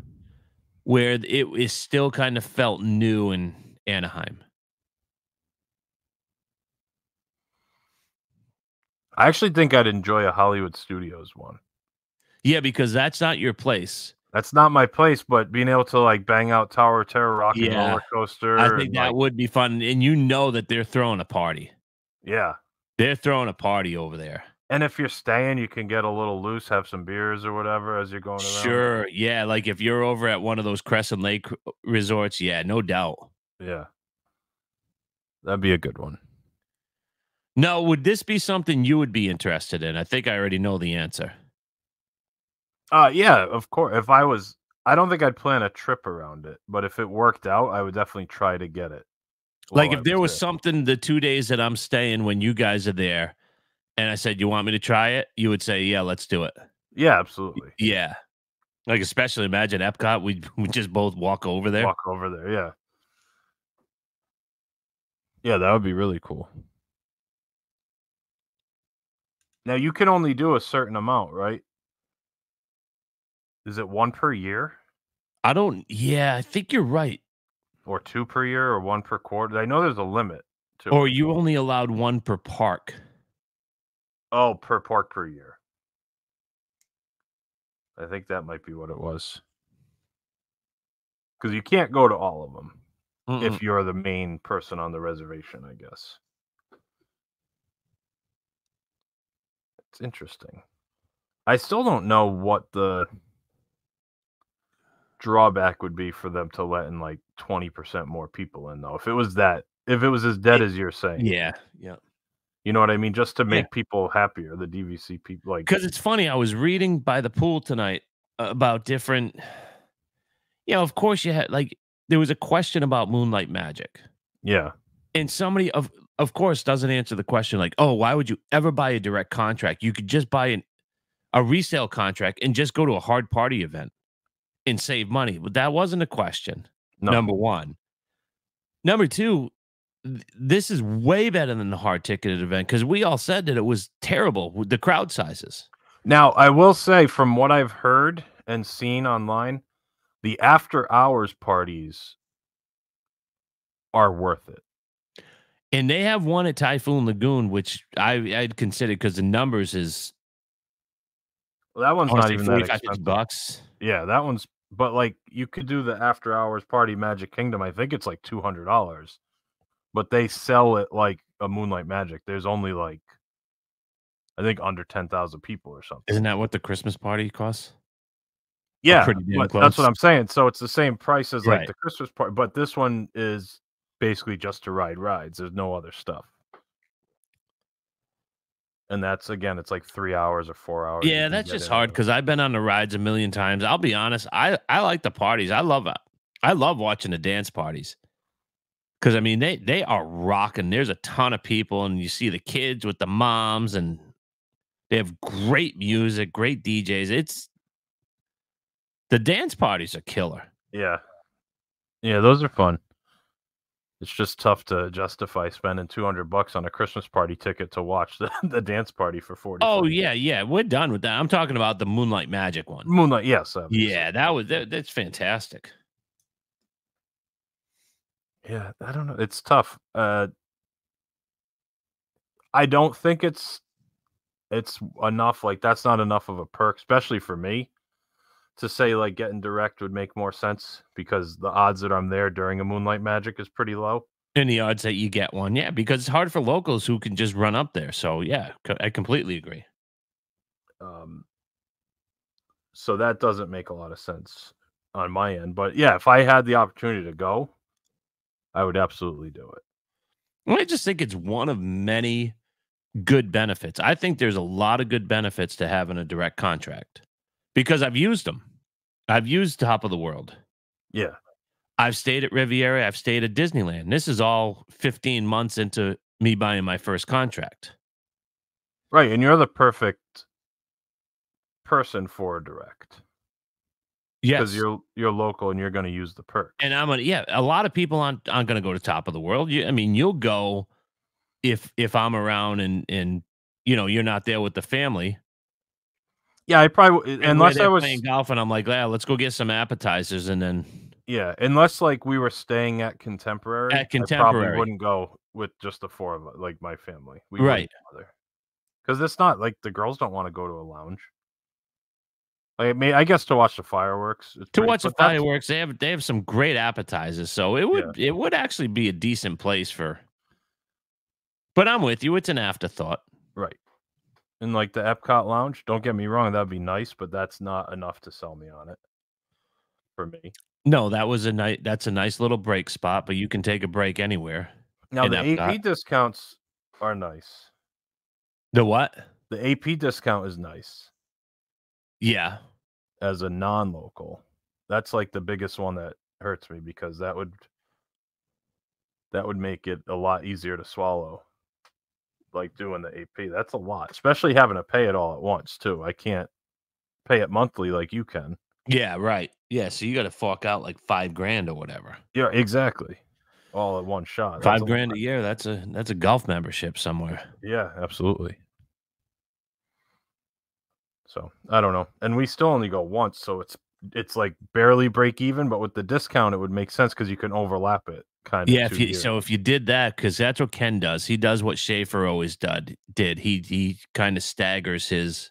Where it is still kind of felt new in Anaheim. I actually think I'd enjoy a Hollywood Studios one. Yeah, because that's not your place. That's not my place, but being able to like bang out Tower of Terror, Rock yeah. and Roller Coaster. I think that like, would be fun. And you know that they're throwing a party. Yeah. They're throwing a party over there. And if you're staying, you can get a little loose, have some beers or whatever as you're going around. Sure. Yeah. Like if you're over at one of those Crescent Lake resorts, yeah, no doubt. Yeah. That'd be a good one. Now, would this be something you would be interested in? I think I already know the answer. Uh, yeah, of course. If I was, I don't think I'd plan a trip around it, but if it worked out, I would definitely try to get it. Like well, if there was there. something the two days that I'm staying when you guys are there and I said, you want me to try it? You would say, yeah, let's do it. Yeah, absolutely. Yeah. Like, especially imagine Epcot. We we just both walk over there. Walk over there. Yeah. Yeah, that would be really cool. Now you can only do a certain amount, right? Is it one per year? I don't. Yeah, I think you're right. Or two per year, or one per quarter. I know there's a limit. To or you only allowed one per park. Oh, per park per year. I think that might be what it was. Because you can't go to all of them Mm-mm. if you're the main person on the reservation, I guess. It's interesting. I still don't know what the drawback would be for them to letting like twenty percent more people in though. If it was that, if it was as dead it, as you're saying. Yeah. Yeah. You know what I mean? Just to make yeah. people happier, the D V C people like. Because it's funny. I was reading by the pool tonight about different, you know, of course you had like, there was a question about Moonlight Magic. Yeah. And somebody of, of course doesn't answer the question like, oh, why would you ever buy a direct contract? You could just buy an, a resale contract and just go to a hard party event and save money. But that wasn't a question. No. Number one. Number two, th this is way better than the hard ticketed event, because we all said that it was terrible with the crowd sizes. Now, I will say, from what I've heard and seen online, the after hours parties are worth it. And they have one at Typhoon Lagoon, which I, I'd consider, because the numbers is... Well, that one's not even that expensive. Bucks. Yeah, that one's... But, like, you could do the after hours party Magic Kingdom. I think it's, like, two hundred dollars. But they sell it like a Moonlight Magic. There's only, like, I think under ten thousand people or something. Isn't that what the Christmas party costs? Yeah, but that's what I'm saying. So it's the same price as, like, right. the Christmas party. But this one is... basically just to ride rides. There's no other stuff. And that's, again, it's like three hours or four hours. Yeah, that's just hard, because I've been on the rides a million times. I'll be honest. I, I like the parties. I love it. I love watching the dance parties. Because, I mean, they, they are rocking. There's a ton of people, and you see the kids with the moms, and they have great music, great D Js. It's... the dance parties are killer. Yeah. Yeah, those are fun. It's just tough to justify spending two hundred bucks on a Christmas party ticket to watch the, the dance party for forty. Oh, forty yeah, yeah. We're done with that. I'm talking about the Moonlight Magic one. Moonlight, yes. Obviously. Yeah, that was that, that's fantastic. Yeah, I don't know. It's tough. Uh, I don't think it's it's enough. Like, that's not enough of a perk, especially for me, to say, like, getting direct would make more sense, because the odds that I'm there during a Moonlight Magic is pretty low. And the odds that you get one, yeah, because it's hard for locals who can just run up there. So, yeah, I completely agree. Um, so that doesn't make a lot of sense on my end. But, yeah, if I had the opportunity to go, I would absolutely do it. I just think it's one of many good benefits. I think there's a lot of good benefits to having a direct contract, because I've used them. I've used Top of the World. Yeah. I've stayed at Riviera. I've stayed at Disneyland. This is all fifteen months into me buying my first contract. Right. And you're the perfect person for a direct. Yes. Because you're, you're local and you're going to use the perk. And I'm going to, yeah, a lot of people aren't, aren't going to go to Top of the World. You, I mean, you'll go if, if I'm around and, and, you know, you're not there with the family. Yeah, I probably, unless I was playing golf and I'm like, yeah, let's go get some appetizers, and then yeah, unless like we were staying at Contemporary, at Contemporary, I probably wouldn't go with just the four of us, like my family, we right? Because it's not like the girls don't want to go to a lounge. Like, I mean, I guess to watch the fireworks, to pretty, watch the fireworks, they have they have some great appetizers, so it would yeah. it would actually be a decent place for. But I'm with you; it's an afterthought, right? And like the Epcot lounge, don't get me wrong, that'd be nice, but that's not enough to sell me on it for me. No, that was a nice, that's a nice little break spot, but you can take a break anywhere. Now the Epcot A P discounts are nice. The what? The A P discount is nice. Yeah. As a non-local. That's like the biggest one that hurts me, because that would that would make it a lot easier to swallow. Like doing the A P, that's a lot, especially having to pay it all at once too. I can't pay it monthly like you can. Yeah, right. Yeah, so you got to fork out like five grand or whatever. Yeah, exactly. All at one shot. Five grand a year. That's a that's a golf membership somewhere. Yeah, absolutely. So I don't know, and we still only go once, so it's it's like barely break even. But with the discount, it would make sense because you can overlap it. Kind of yeah, if you, so if you did that, because that's what Ken does. He does what Schaefer always did. Did he? He kind of staggers his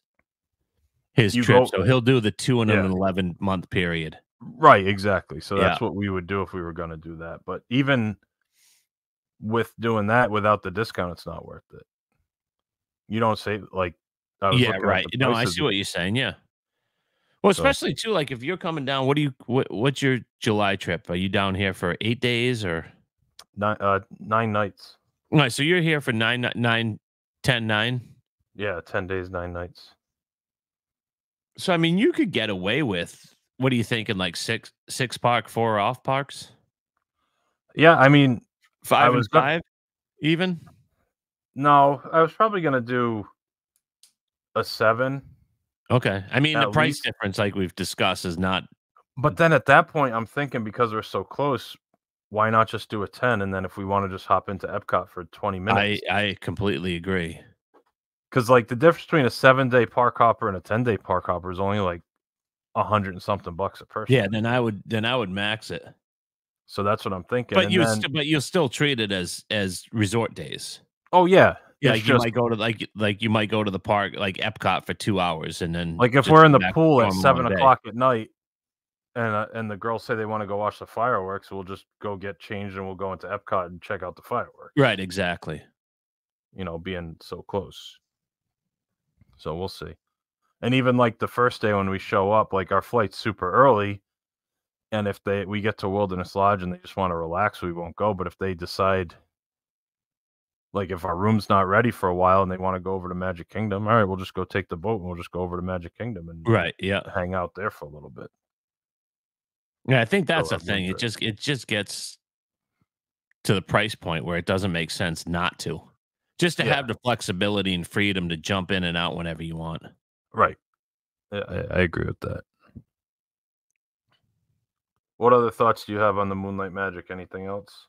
his you trip. Go, so he'll do the two and yeah. an eleven month period. Right, exactly. So that's yeah. what we would do if we were going to do that. But even with doing that without the discount, it's not worth it. You don't say like, I was yeah, right. No, I see what you're saying. Yeah. Well, especially too, like if you're coming down, what do you? What, what's your July trip? Are you down here for eight days or nine? Uh, nine nights. All right, so you're here for nine, nine, ten, nine. Yeah, ten days, nine nights. So I mean, you could get away with. What are you thinking? Like six, six park, four off parks. Yeah, I mean, five I was and five, gonna, even. No, I was probably gonna do a seven. Okay. I mean, at the price least, difference, like we've discussed, is not... But then at that point, I'm thinking because we're so close, why not just do a ten? And then if we want to just hop into Epcot for twenty minutes. I, I completely agree. Because like the difference between a seven day park hopper and a ten day park hopper is only like a hundred and something bucks a person. Yeah, then I would then I would max it. So that's what I'm thinking. But and you then... st- but you'll still treat it as as resort days. Oh yeah. Yeah, like just... you might go to like like you might go to the park like Epcot for two hours and then like if we're in the pool at seven o'clock at night and uh, and the girls say they want to go watch the fireworks, we'll just go get changed and we'll go into Epcot and check out the fireworks. Right, exactly. You know, being so close. So we'll see. And even like the first day when we show up, like our flight's super early. And if they we get to Wilderness Lodge and they just want to relax, we won't go. But if they decide, like if our room's not ready for a while and they want to go over to Magic Kingdom, all right, we'll just go take the boat and we'll just go over to Magic Kingdom and right, yeah, hang out there for a little bit. Yeah, I think that's the thing. It just it just gets to the price point where it doesn't make sense not to. Just to yeah. have the flexibility and freedom to jump in and out whenever you want. Right. I, I agree with that. What other thoughts do you have on the Moonlight Magic? Anything else?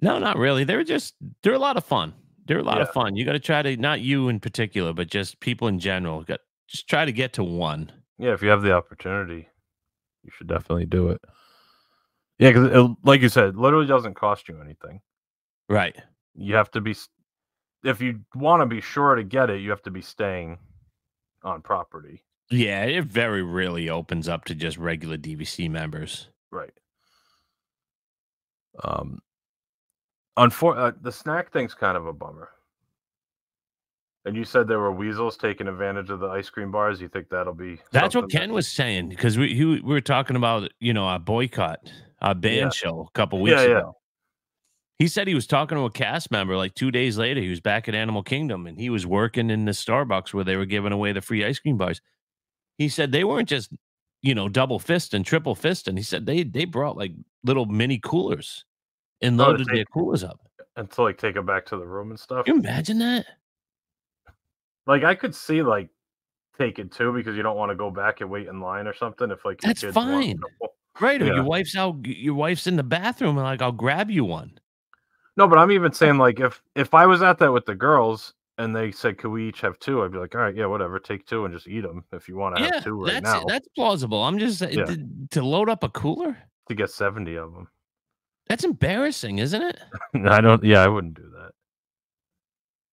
No, not really. They're just, they're a lot of fun. They're a lot yeah. of fun. You got to try to, not you in particular, but just people in general. Got Just try to get to one. Yeah, if you have the opportunity, you should definitely do it. Yeah, because like you said, it literally doesn't cost you anything. Right. You have to be... If you want to be sure to get it, you have to be staying on property. Yeah, it very rarely opens up to just regular D V C members. Right. Um, unfor- uh, the snack thing's kind of a bummer. And you said there were weasels taking advantage of the ice cream bars. You think that'll be... That's what Ken that... was saying, because we, we were talking about, you know, our boycott, our band yeah. show a couple weeks yeah, ago. Yeah. He said he was talking to a cast member like two days later. He was back at Animal Kingdom and he was working in the Starbucks where they were giving away the free ice cream bars. He said they weren't just, you know, double fist and triple fist. And he said they they brought like little mini coolers and loaded oh, take, their coolers up. And to like take them back to the room and stuff. Can you imagine that? Like I could see like taking two because you don't want to go back and wait in line or something. If like that's kids fine. Right. Or yeah. your wife's out, your wife's in the bathroom and like I'll grab you one. No, but I'm even saying, like, if if I was at that with the girls and they said, could we each have two? I'd be like, all right, yeah, whatever. Take two and just eat them if you want to yeah, have two right that's, now. That's plausible. I'm just yeah. to, to load up a cooler? To get seventy of them. That's embarrassing, isn't it? I don't. Yeah, I wouldn't do that.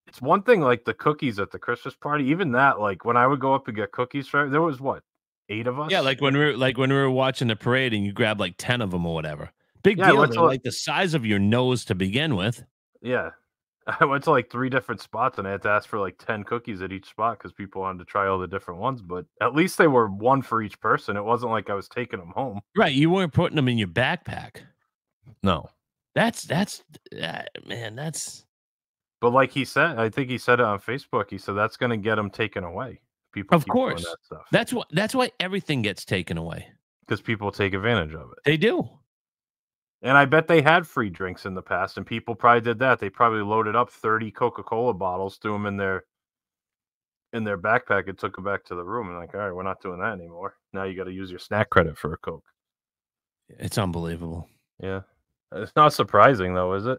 It's one thing, like, the cookies at the Christmas party. Even that, like, when I would go up and get cookies, right, there was, what, eight of us? Yeah, like when we were, like when we were watching the parade and you grabbed, like, ten of them or whatever. Big yeah, deal, to, like the size of your nose to begin with. Yeah. I went to like three different spots and I had to ask for like ten cookies at each spot because people wanted to try all the different ones, but at least they were one for each person. It wasn't like I was taking them home. Right. You weren't putting them in your backpack. No. That's, that's, uh, man, that's. But like he said, I think he said it on Facebook. He said that's going to get them taken away. People, of course. That stuff. That's, wh- that's why everything gets taken away. Because people take advantage of it. They do. And I bet they had free drinks in the past, and people probably did that. They probably loaded up thirty Coca-Cola bottles, threw them in their in their backpack, and took them back to the room. And like, all right, we're not doing that anymore. Now you got to use your snack credit for a Coke. It's unbelievable. Yeah, it's not surprising though, is it?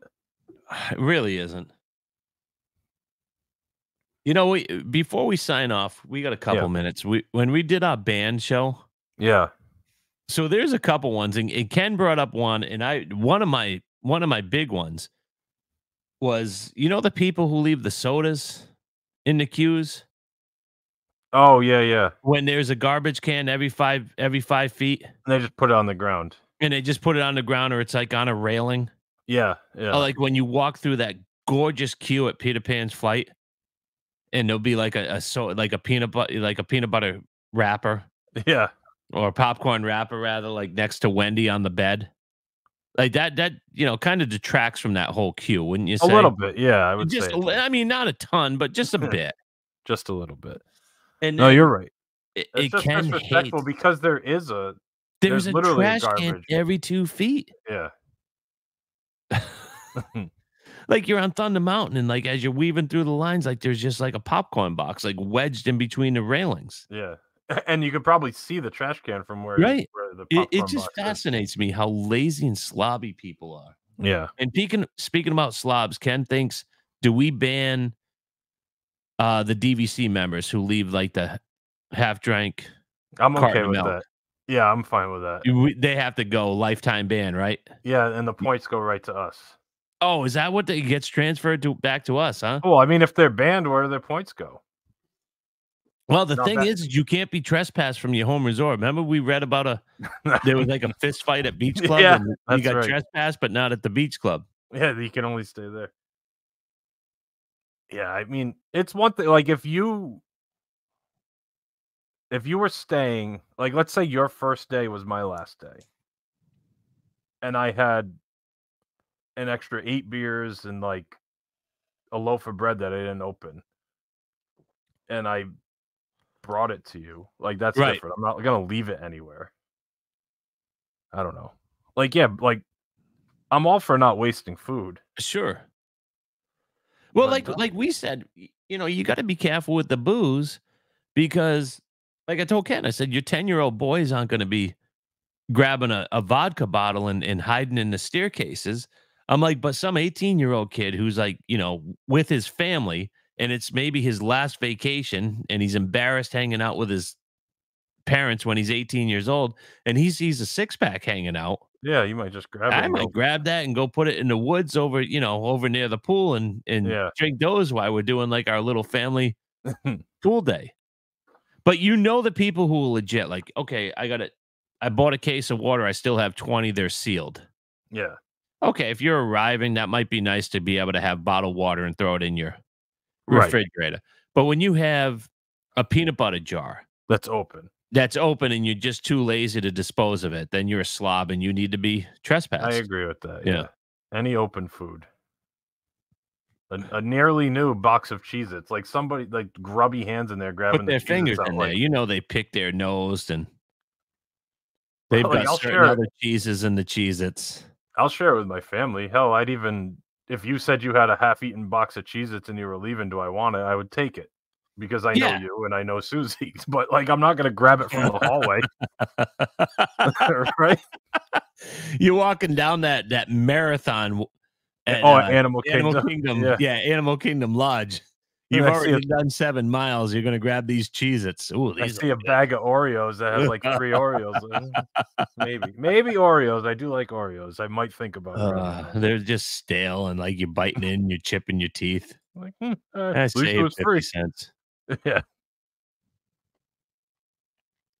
It really isn't. You know, we before we sign off, we got a couple yeah. minutes. We when we did our band show, yeah. So there's a couple ones, and, and Ken brought up one, and I one of my one of my big ones was, you know, the people who leave the sodas in the queues. Oh yeah, yeah. When there's a garbage can every five every five feet, and they just put it on the ground, and they just put it on the ground, or it's like on a railing. Yeah, yeah. Or like when you walk through that gorgeous queue at Peter Pan's Flight, and there'll be like a, a so like a peanut butter like a peanut butter wrapper. Yeah. Or a popcorn wrapper, rather, like next to Wendy on the bed. Like that, that, you know, kind of detracts from that whole queue, wouldn't you say? A little bit, yeah. I would just, say. I mean, not a ton, but just a bit. Just a little bit. And no, you're right. It, it it's can disrespectful because there is a... There's, there's a literally trash a can every two feet. Yeah. Like you're on Thunder Mountain, and like as you're weaving through the lines, like there's just like a popcorn box, like wedged in between the railings. Yeah. And you could probably see the trash can from where, right. where the popcorn It, it just fascinates is. me how lazy and slobby people are. Yeah. And speaking, speaking about slobs, Ken thinks, do we ban uh, the D V C members who leave like the half-drank I'm okay with milk? that. Yeah, I'm fine with that. We, they have to go lifetime ban, right? Yeah, and the points go right to us. Oh, is that what they, gets transferred to back to us, huh? Well, I mean, if they're banned, where do their points go? Well, the Not thing that. is, you can't be trespassed from your home resort. Remember, we read about a there was like a fist fight at Beach Club. Yeah, and you got right. trespassed, but not at the Beach Club. Yeah, you can only stay there. Yeah, I mean, it's one thing. Like if you, if you were staying, like let's say your first day was my last day, and I had an extra eight beers and like a loaf of bread that I didn't open, and I brought it to you, like that's right. different. I'm not gonna leave it anywhere. I don't know. Like, yeah, like I'm all for not wasting food. Sure. Well, but like no. like we said, you know, you got to be careful with the booze because, like I told Ken, I said your ten-year-old boys aren't going to be grabbing a, a vodka bottle and, and hiding in the staircases. I'm like, but some eighteen-year-old kid who's like, you know, with his family. And it's maybe his last vacation, and he's embarrassed hanging out with his parents when he's eighteen years old, and he sees a six-pack hanging out. Yeah, you might just grab it. I might go. grab that and go put it in the woods over, you know, over near the pool and, and yeah. drink those while we're doing, like, our little family pool day. But you know the people who are legit, like, okay, I got it. I bought a case of water. I still have twenty. They're sealed. Yeah. Okay, if you're arriving, that might be nice to be able to have bottled water and throw it in your refrigerator, right. But when you have a peanut butter jar that's open, that's open, and you're just too lazy to dispose of it, then you're a slob and you need to be trespassed. I agree with that. Yeah, yeah. Any open food, a, a nearly new box of Cheez-Its, it's like somebody like grubby hands in there grabbing Put their the fingers in like, there. You know they pick their nose and they've well, got like, certain other cheeses in the Cheez-Its. I'll share it with my family. Hell, I'd even. If you said you had a half-eaten box of Cheez-Its and you were leaving, do I want it? I would take it because I yeah. know you and I know Susie. But, like, I'm not going to grab it from the hallway. Right? You're walking down that that marathon at oh, uh, Animal Kingdom. Animal Kingdom yeah. yeah, Animal Kingdom Lodge. You've I already done seven miles. You're going to grab these Cheez-Its. Ooh, these I see a good. bag of Oreos that has, like, three Oreos. Maybe. Maybe Oreos. I do like Oreos. I might think about it. Uh, they're just stale, and, like, you're biting in, you're chipping your teeth. Like, hmm, uh, I saved fifty cents. Yeah.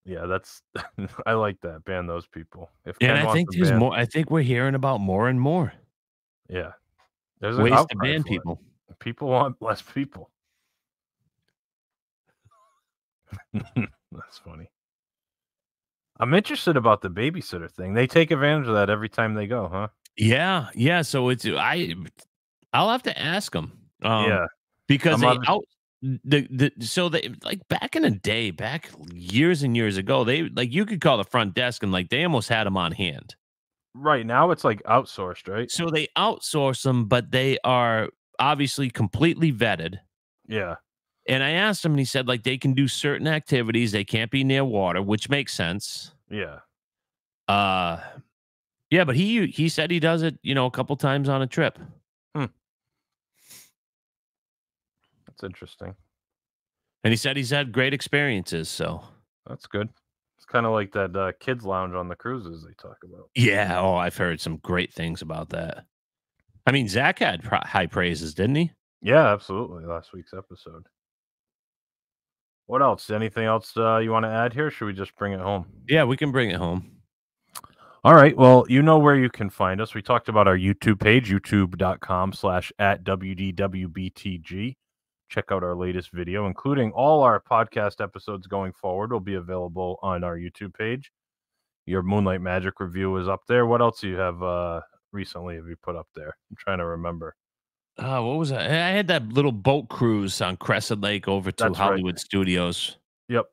Yeah, that's – I like that. Ban those people. If yeah, and I think there's ban, more. I think we're hearing about more and more. Yeah. There's ways to ban people. It. People want less people. That's funny. I'm interested about the babysitter thing. They take advantage of that every time they go, huh? Yeah, yeah. So it's I, I'll have to ask them. Um, yeah, because I'm they out the the so they like back in the day, back years and years ago, they like you could call the front desk and like they almost had them on hand. Right now, it's like outsourced, right? So they outsource them, but they are obviously completely vetted. Yeah. And I asked him, and he said, like, they can do certain activities. They can't be near water, which makes sense. Yeah. Uh, yeah, but he he said he does it, you know, a couple times on a trip. Hmm. That's interesting. And he said he's had great experiences, so. That's good. It's kind of like that uh, kids lounge on the cruises they talk about. Yeah, oh, I've heard some great things about that. I mean, Zach had pr- high praises, didn't he? Yeah, absolutely, last week's episode. What else? Anything else uh, you want to add here? Should we just bring it home? Yeah, we can bring it home. All right. Well, you know where you can find us. We talked about our YouTube page, youtube.com slash at WDWBTG. Check out our latest video, including all our podcast episodes going forward will be available on our YouTube page. Your Moonlight Magic review is up there. What else do you have uh, recently have you put up there? I'm trying to remember. Uh, what was that? I had that little boat cruise on Crescent Lake over to That's Hollywood right. Studios. Yep.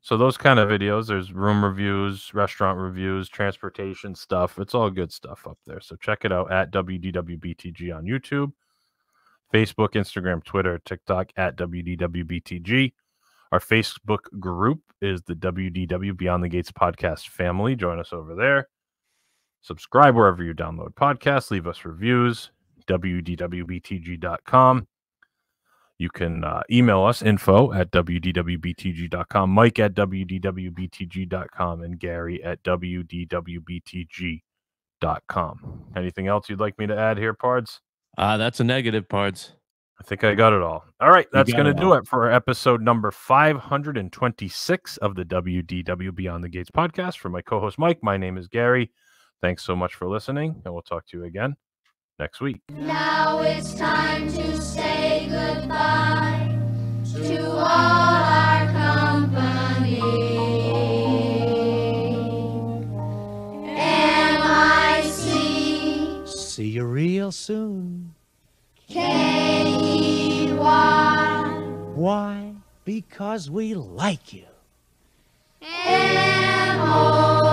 So those kind of videos, there's room reviews, restaurant reviews, transportation stuff. It's all good stuff up there. So check it out at W D W B T G on YouTube, Facebook, Instagram, Twitter, TikTok at W D W B T G. Our Facebook group is the W D W Beyond the Gates podcast family. Join us over there. Subscribe wherever you download podcasts. Leave us reviews. W D W B T G dot com. You can uh, email us info at W D W B T G dot com, Mike at W D W B T G dot com, and Gary at W D W B T G dot com. Anything else you'd like me to add here, Pards? Uh, that's a negative, Pards. I think I got it all. All right, that's going to do it for episode number five hundred twenty-six of the W D W Beyond the Gates podcast. For my co-host, Mike, my name is Gary. Thanks so much for listening, and we'll talk to you again next week. Now it's time to say goodbye to all our company. M I C. See you real soon. K E Y. Why? Because we like you. M O